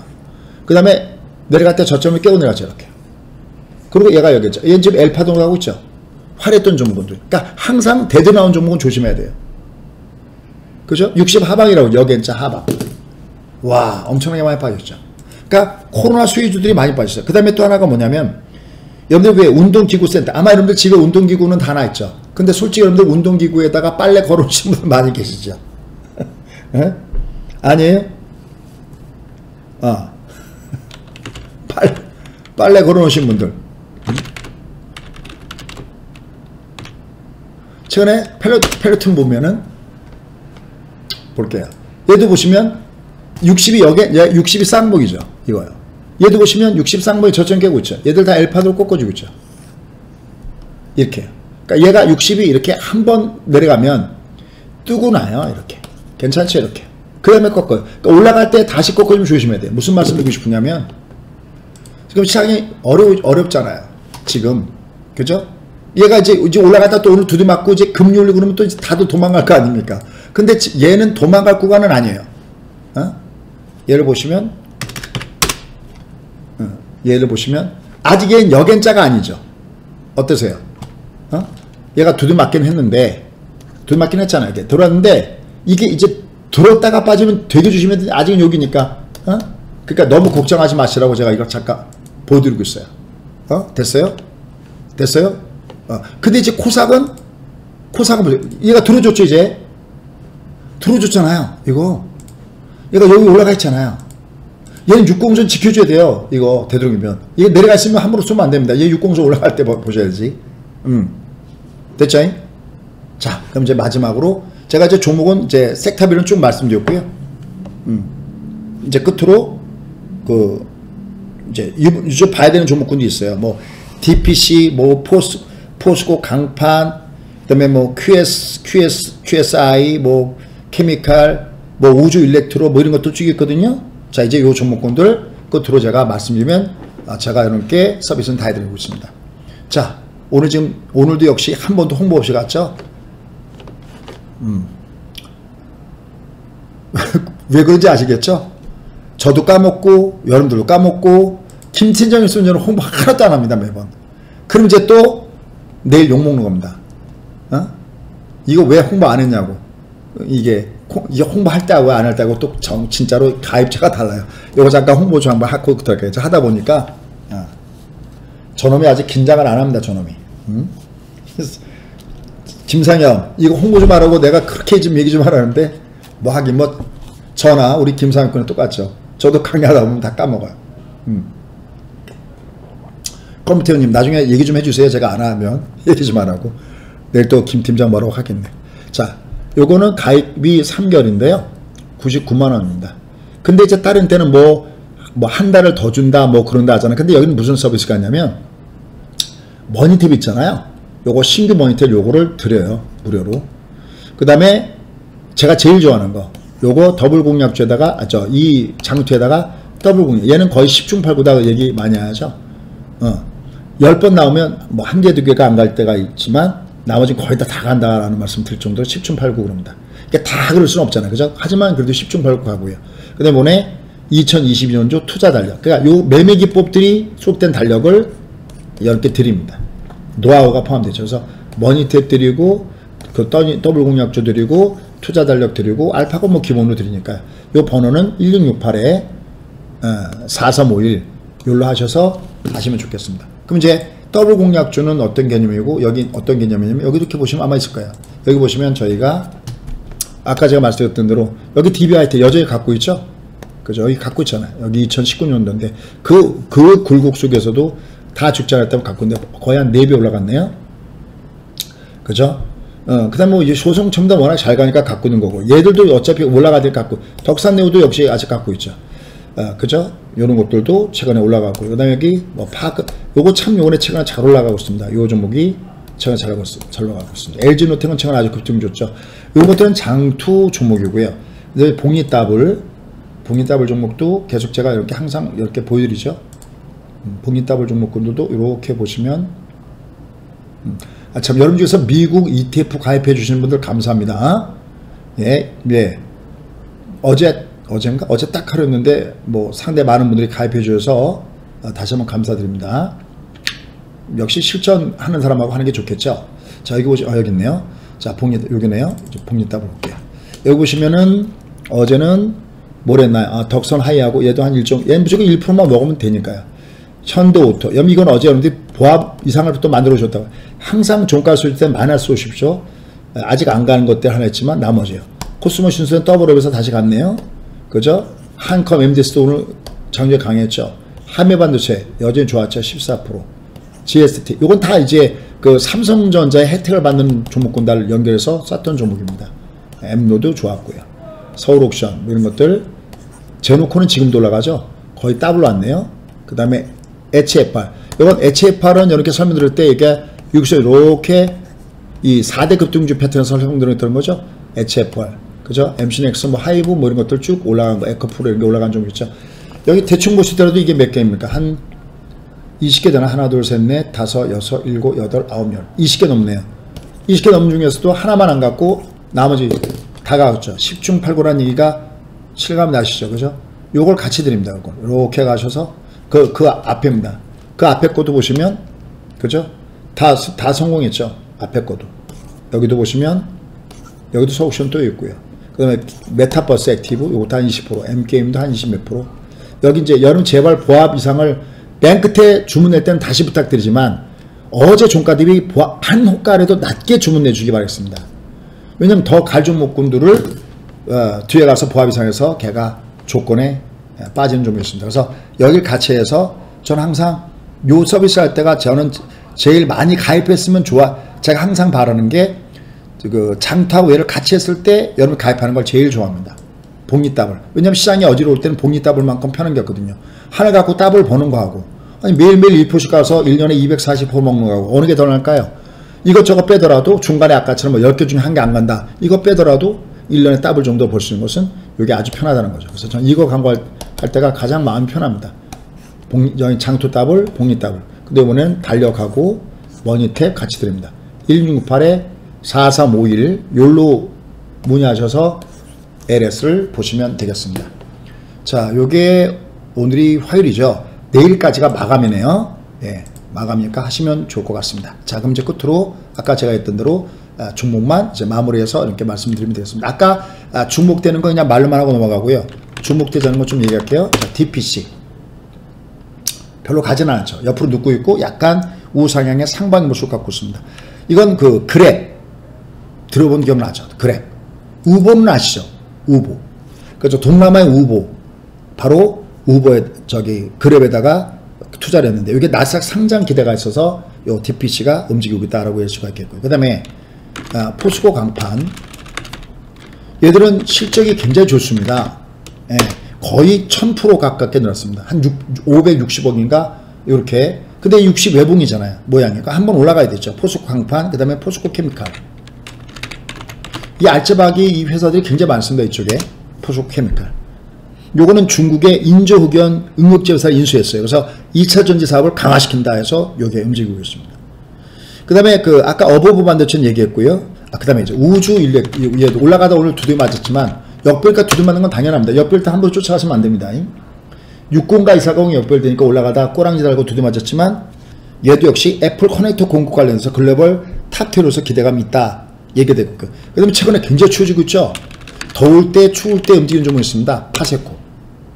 그 다음에 내려갈 때 저점을 깨고 내려갔죠, 이렇게. 그리고 얘가 여기 있죠. 얘는 지금 엘파동을 하고 있죠. 활했던 종목들. 그러니까 항상 데드 나온 종목은 조심해야 돼요. 그죠? 60 하방이라고, 여기는 자 하방. 와, 엄청나게 많이 빠졌죠. 그러니까 코로나 수혜주들이 많이 빠졌어요. 그 다음에 또 하나가 뭐냐면, 여러분들 왜 운동기구 센터, 아마 여러분들 집에 운동기구는 다 나있죠. 근데 솔직히 여러분들 운동기구에다가 빨래 걸어오신 분들 많이 계시죠. 에? 아니에요? 어. 빨래 걸어놓으신 분들. 최근에 펠로톤 보면은, 볼게요. 얘도 보시면, 60이 여기, 60이 쌍봉이죠. 이거요. 얘도 보시면 60 쌍봉이 저점 깨고 있죠. 얘들 다 엘파도로 꺾어주고 있죠. 이렇게. 그러니까 얘가 60이 이렇게 한번 내려가면, 뜨고 나요. 이렇게. 괜찮죠? 이렇게. 그 다음에 꺾어요. 그러니까 올라갈 때 다시 꺾어주면 조심해야 돼요. 무슨 말씀 드리고 싶으냐면, 지금 시장이 어렵잖아요. 지금. 그죠? 얘가 이제 올라갔다 또 오늘 두드맞고 이제 금리 올리고 그러면 또 이제 다들 도망갈 거 아닙니까? 근데 얘는 도망갈 구간은 아니에요. 어? 얘를 보시면, 얘를 보시면, 아직 얘는 여겐자가 아니죠. 어떠세요? 어? 얘가 두드맞긴 했는데, 두드맞긴 했잖아요. 이렇게 들어왔는데, 이게 이제 들었다가 빠지면 되게 조심해야 되는데, 아직은 여기니까, 어? 그러니까 너무 걱정하지 마시라고 제가 이걸 잠깐 보여드리고 있어요. 어? 됐어요? 됐어요? 어. 근데 이제 코삭은 얘가 들어줬죠. 이제 들어줬잖아요. 이거 얘가 여기 올라가 있잖아요. 얘는 육공선 지켜줘야 돼요. 이거 되도록이면 얘 내려가 있으면 함부로 쏘면 안 됩니다. 얘 육공선 올라갈 때 보셔야지. 됐죠? 자, 그럼 이제 마지막으로 제가 이제 종목은 이제 섹터별로 쭉 말씀드렸고요. 이제 끝으로 그 이제 유저 봐야 되는 종목군이 있어요. 뭐 DPC, 뭐 포스코 강판, 그다음에 뭐 QSI, 뭐 케미칼, 뭐 우주 일렉트로 뭐 이런 것도 쭉 있거든요. 자, 이제 요 종목군들 끝으로 제가 말씀드리면 제가 여러분께 서비스는 다 해드리고 있습니다. 자, 오늘 지금 오늘도 역시 한 번도 홍보 없이 갔죠. 왜 그런지 아시겠죠? 저도 까먹고 여러분들도 까먹고 김친정일 순전은 홍보 하나도 안 합니다, 매번. 그럼 이제 또 내일 욕먹는 겁니다. 어? 이거 왜 홍보 안 했냐고. 이게 홍보할 때하고 안 할 때하고 또 진짜로 가입자가 달라요. 이거 잠깐 홍보 좀 한번 하고 하다 보니까 저놈이 아직 긴장을 안 합니다. 저놈이. 김상현 이거 홍보 좀 하라고 내가 그렇게 좀 얘기 좀 하라는데 뭐 하긴 뭐 저나 우리 김상현 군은 똑같죠. 저도 강의하다 보면 다 까먹어요. 컴퓨터님 나중에 얘기 좀 해주세요. 제가 안 하면 얘기 좀 안 하고 내일 또 김 팀장 뭐라고 하겠네. 자, 요거는 가입이 3개월인데요 99만원입니다 근데 이제 다른 때는 뭐 한 달을 더 준다 뭐 그런다 하잖아요. 근데 여기는 무슨 서비스가 있냐면 머니탭 있잖아요. 요거 신규 머니탭 요거를 드려요. 무료로. 그 다음에 제가 제일 좋아하는 거 요거 더블 공략주에다가 이 장투에다가 더블 공략 얘는 거의 10중 8구다 얘기 많이 하죠. 10번 나오면 뭐 한 개 두 개가 안 갈 때가 있지만 나머지 거의 다 간다라는 말씀 드릴 정도로 10중 8구 그럽니다. 그러니까 다 그럴 수는 없잖아요. 그죠? 하지만 그래도 10중 8구 가고요. 그 다음에 이번에 2022년도 투자 달력. 그러니까 요 매매 기법들이 수록된 달력을 10개 드립니다. 노하우가 포함되죠. 그래서 머니탭 드리고 그 더블 공략주 드리고 투자 달력 드리고 알파고 뭐 기본으로 드리니까요. 요 번호는 1668-4351 요로 하셔서 하시면 좋겠습니다. 그럼 이제 더블 공략주는 어떤 개념이고 여기 어떤 개념이냐면 여기 이렇게 보시면 아마 있을 거예요. 여기 보시면 저희가 아까 제가 말씀드렸던 대로 여기 DB하이텍 여전히 갖고 있죠. 그죠? 여기 갖고 있잖아요. 여기 2019년도인데 그 굴곡 속에서도 다 죽지 않았다고 갖고 있는데 거의 한 4배 올라갔네요. 그죠? 그 다음에 뭐 이제 소송첨단 워낙 잘 가니까 갖고 있는 거고 얘들도 어차피 올라가야 될 갖고 덕산네오도 역시 아직 갖고 있죠. 그죠? 요런 것들도 최근에 올라가고, 그 다음에 여기, 뭐, 요거 참 요번에 최근에 잘 올라가고 있습니다. 요 종목이 최근에 잘 올라가고 있습니다. LG노텍은 최근에 아주 급등 좋죠. 요것들은 장투 종목이고요. 이제 봉인더블 종목도 계속 제가 이렇게 항상 이렇게 보여드리죠. 봉인더블 종목들도 이렇게 보시면, 참, 여러분 중에서 미국 ETF 가입해 주시는 분들 감사합니다. 예. 어제 딱 하루 했는데 뭐 상대 많은 분들이 가입해 주셔서 다시 한번 감사드립니다. 역시 실전하는 사람하고 하는 게 좋겠죠. 자, 여기 보시면, 여기 있네요. 자, 복리, 여기네요. 복리 따 볼게요. 여기 보시면은 어제는 뭘 했나요? 아, 덕선 하이하고 얘도 한 1종, 얘는 무조건 1%만 먹으면 되니까요. 천도오토. 이건 어제 여러분들이 보합 이상을 또 만들어줬다고. 항상 종가 쏠 때 많아 쏘십시오. 아직 안 가는 것들 하나 했지만 나머지요. 코스모 신수는 더블업에서 다시 갔네요. 그죠? 한컴 MDS도 오늘 장중에 강했죠. 한미반도체 여전히 좋았죠. 14%. GST. 요건 다 이제 그 삼성전자의 혜택을 받는 종목군단을 연결해서 쌌던 종목입니다. M노드 좋았고요. 서울옥션 이런 것들 제노코는 지금도 올라가죠. 거의 더블 왔네요. 그 다음에 HFR. 요건 HFR은 이렇게 설명드릴 때 이게 6시에 이렇게 이 4대 급등주 패턴에서 설명드렸던 거죠. HFR. 그죠? MCNX, 뭐 하이브 뭐 이런 것들 쭉 올라간 거, 에코프로 이렇게 올라간 종류 있죠. 여기 대충 보시더라도 이게 몇 개입니까? 한 20개 되나? 하나, 둘, 셋, 넷, 다섯, 여섯, 일곱, 여덟, 아홉, 열. 20개 넘네요. 20개 넘는 중에서도 하나만 안 갔고 나머지 다 갔죠. 10중 8구라는 얘기가 실감 나시죠? 그죠? 요걸 같이 드립니다. 요걸. 이렇게 가셔서 그 앞입니다. 그 앞에 것도 보시면, 그죠? 다 성공했죠. 앞에 것도. 여기도 보시면, 여기도 서옥션 또 있고요. 그 다음에 메타버스 액티브, 요것도 한 20%, M게임도 한 20몇 프로. 여기 이제 여름 재발 보합 이상을 맨 끝에 주문할 때는 다시 부탁드리지만, 어제 종가 대비 보합 한 호가라도 낮게 주문해 주기 바라겠습니다. 왜냐면 더 갈 종목군들을, 뒤에 가서 보합 이상에서 걔가 조건에 빠지는 종목이 있습니다. 그래서 여길 같이 해서 저는 항상 요 서비스 할 때가 저는 제일 많이 가입했으면 좋아. 제가 항상 바라는 게 그 장타하고 얘를 같이 했을 때 여러분 가입하는 걸 제일 좋아합니다. 복리 더블. 왜냐면 시장이 어지러울 때는 복리 더블만큼 편한 게 없거든요. 하나 갖고 더블 버는 거하고 아니 매일매일 1%씩 가서 1년에 240% 먹는 거하고 어느 게 더 나을까요? 이것저것 빼더라도 중간에 아까처럼 뭐 10개 중에 한 개 안 간다. 이거 빼더라도 1년에 더블 정도 볼 수 있는 것은 이게 아주 편하다는 거죠. 그래서 저는 이거 광고할 때가 가장 마음이 편합니다. 장토 더블, 복리 더블. 근데 이번엔 달력하고 머니탭 같이 드립니다. 1668-4351 요로 문의하셔서 LS를 보시면 되겠습니다. 자, 요게 오늘이 화요일이죠. 내일까지가 마감이네요. 예, 마감이니까 하시면 좋을 것 같습니다. 자, 그럼 이제 끝으로 아까 제가 했던 대로 종목만 이제 마무리해서 이렇게 말씀드리면 되겠습니다. 아까 주목되는 거 그냥 말로만 하고 넘어가고요. 주목되자는 거 좀 얘기할게요. 자, DPC. 별로 가진 않았죠. 옆으로 눕고 있고 약간 우상향의 상방 모습 갖고 있습니다. 이건 그 그랩 들어본 기억나죠? 그랩 우보는 아시죠? 우보. 그렇죠. 동남아의 우보 바로 우보의 저기 그랩에다가 투자를 했는데 이게 나스닥 상장 기대가 있어서 요 DPC가 움직이고 있다라고 할 수가 있겠고요. 그다음에 포스코 강판 얘들은 실적이 굉장히 좋습니다. 예. 거의 1000% 가깝게 늘었습니다. 한 560억인가 이렇게. 근데 60 외봉이잖아요. 모양이. 한번 올라가야 되죠. 포스코 강판, 그 다음에 포스코 케미칼. 이 알짜박이 이 회사들이 굉장히 많습니다. 이쪽에. 포스코 케미칼. 요거는 중국의 인조흑연 응급제 회사를 인수했어요. 그래서 2차 전지 사업을 강화시킨다 해서 요게 움직이고 있습니다. 그 다음에 그 아까 어버브 반도체는 얘기했고요. 아, 그 다음에 이제 우주 인력, 올라가다 오늘 두드려 맞았지만 역별가 두들 맞는 건 당연합니다. 역별도 함부로 쫓아가시면 안 됩니다. 60과 240이 역별되니까 올라가다 꼬랑지 달고 두들 맞았지만 얘도 역시 애플 커넥터 공급 관련해서 글로벌 탑10으로서 기대감이 있다 얘기되고 있고요. 그다음에 최근에 굉장히 추워지고 있죠. 더울 때 추울 때 움직이는 종목이 있습니다. 파세코.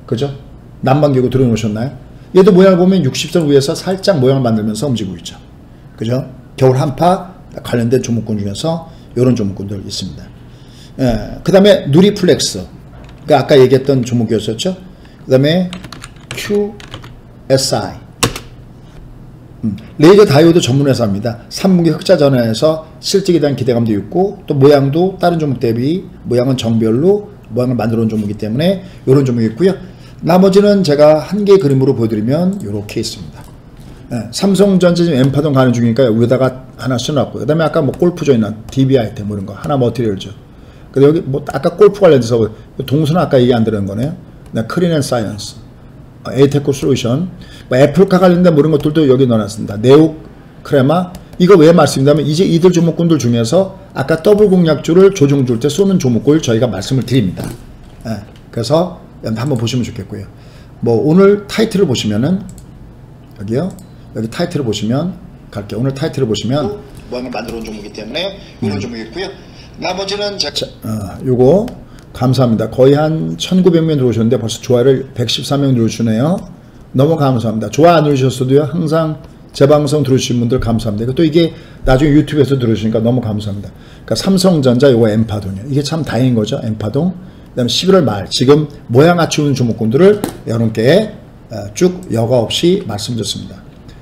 그죠? 난방기구 들어놓으셨나요? 얘도 모양을 보면 60선 위에서 살짝 모양을 만들면서 움직이고 있죠. 그죠? 겨울 한파 관련된 종목군 중에서 이런 종목군들 있습니다. 예, 그 다음에 누리플렉스 그러니까 아까 얘기했던 종목이었었죠. 그 다음에 QSI 레이저 다이오드 전문회사입니다. 3분기 흑자 전환에서 실적에 대한 기대감도 있고 또 모양도 다른 종목 대비 모양은 정별로 모양을 만들어 놓은 종목이기 때문에 이런 종목이 있고요. 나머지는 제가 한 개의 그림으로 보여드리면 이렇게 있습니다. 예, 삼성전자 지금 엠파동 가는 중이니까 위에다가 하나 써놨고요. 그 다음에 아까 뭐 골프존이나 DB하이텍 뭐 이런 거 하나 머티리얼즈 근데 여기 뭐 아까 골프 관련해서 동선은 아까 얘기 안 들은 거네요. 크린 앤 사이언스, 에이테코 솔루션, 뭐 애플카 관련된 모든 것들도 여기 넣어놨습니다. 네오 크레마 이거 왜 말씀드리냐면 이제 이들 종목군들 중에서 아까 더블 공략주를 조정 줄 때 쏘는 종목을 저희가 말씀을 드립니다. 예, 그래서 한번 보시면 좋겠고요. 뭐 오늘 타이틀을 보시면은 여기요. 여기 타이틀을 보시면 갈게요. 오늘 타이틀을 보시면 모양을 만들어 온 종목이기 때문에 이런 종목이 있고요. 나머지는 요거 감사합니다. 거의 한 1900명 들어오셨는데 벌써 좋아요를 114명 들어오시네요. 너무 감사합니다. 좋아 안 들어오셨어도요. 항상 제 방송 들어주신 분들 감사합니다. 또 이게 나중에 유튜브에서 들어주시니까 너무 감사합니다. 그러니까 삼성전자 요거 엠파동이에요. 이게 참 다행인 거죠. 엠파동. 그 다음에 11월 말 지금 모양 갖추는 종목군들을 여러분께 쭉 여과 없이 말씀드렸습니다.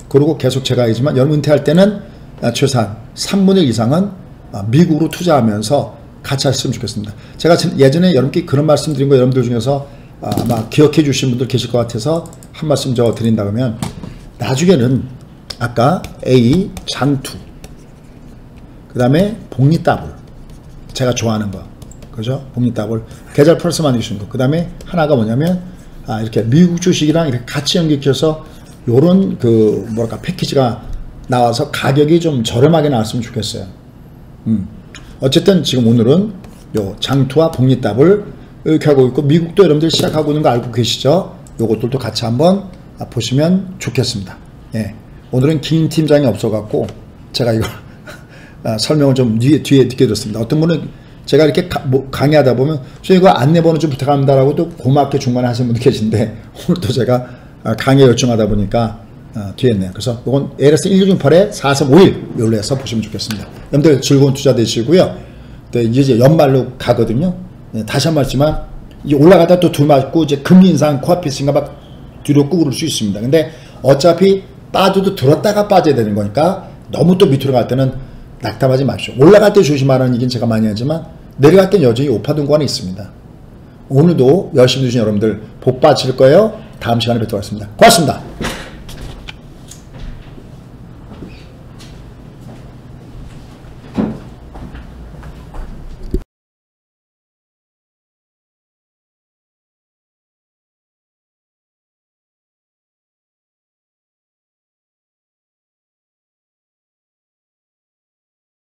그리고 계속 제가 얘기지만 여러분 은퇴할 때는 최소한 3분의 1 이상은 미국으로 투자하면서 같이 하셨으면 좋겠습니다. 제가 예전에 여러분께 그런 말씀 드린 거 여러분들 중에서 아마 기억해 주신 분들 계실 것 같아서 한 말씀 저 드린다 그러면 나중에는 아까 A 장투 그 다음에 복리 더블 제가 좋아하는 거 그죠? 복리 더블 계좌 플러스 많이 주시는 거 그 다음에 하나가 뭐냐면 이렇게 미국 주식이랑 이렇게 같이 연결시켜서 요런 그 뭐랄까 패키지가 나와서 가격이 좀 저렴하게 나왔으면 좋겠어요. 어쨌든 지금 오늘은 요 장투와 복리따블 이렇게 하고 있고 미국도 여러분들 시작하고 있는 거 알고 계시죠? 요것들도 같이 한번 보시면 좋겠습니다. 예, 오늘은 김 팀장이 없어갖고 제가 이걸 설명을 좀 뒤에 듣게 됐습니다. 어떤 분은 제가 이렇게 강의하다 보면 저 이거 안내번호 좀 부탁합니다라고 또 고맙게 중간에 하시는 분도 계신데 오늘 또 제가 강의 요청하다 보니까 뒤에 있네요. 그래서 이건 LS1608에 435일 요로 해서 보시면 좋겠습니다. 여러분들 즐거운 투자 되시고요. 이제 연말로 가거든요. 네, 다시 한 번 했지만 올라가다 또 둘 맞고 이제 금리 인상 코앞에 있으니까 막 뒤로 꾸그럴 수 있습니다. 근데 어차피 빠져도 들었다가 빠져야 되는 거니까 너무 또 밑으로 갈 때는 낙담하지 마십시오. 올라갈 때 조심하라는 얘기는 제가 많이 하지만 내려갈 때는 여전히 오파동권이 있습니다. 오늘도 열심히 해주신 여러분들 복 받으실 거예요. 다음 시간에 뵙도록 하겠습니다. 고맙습니다.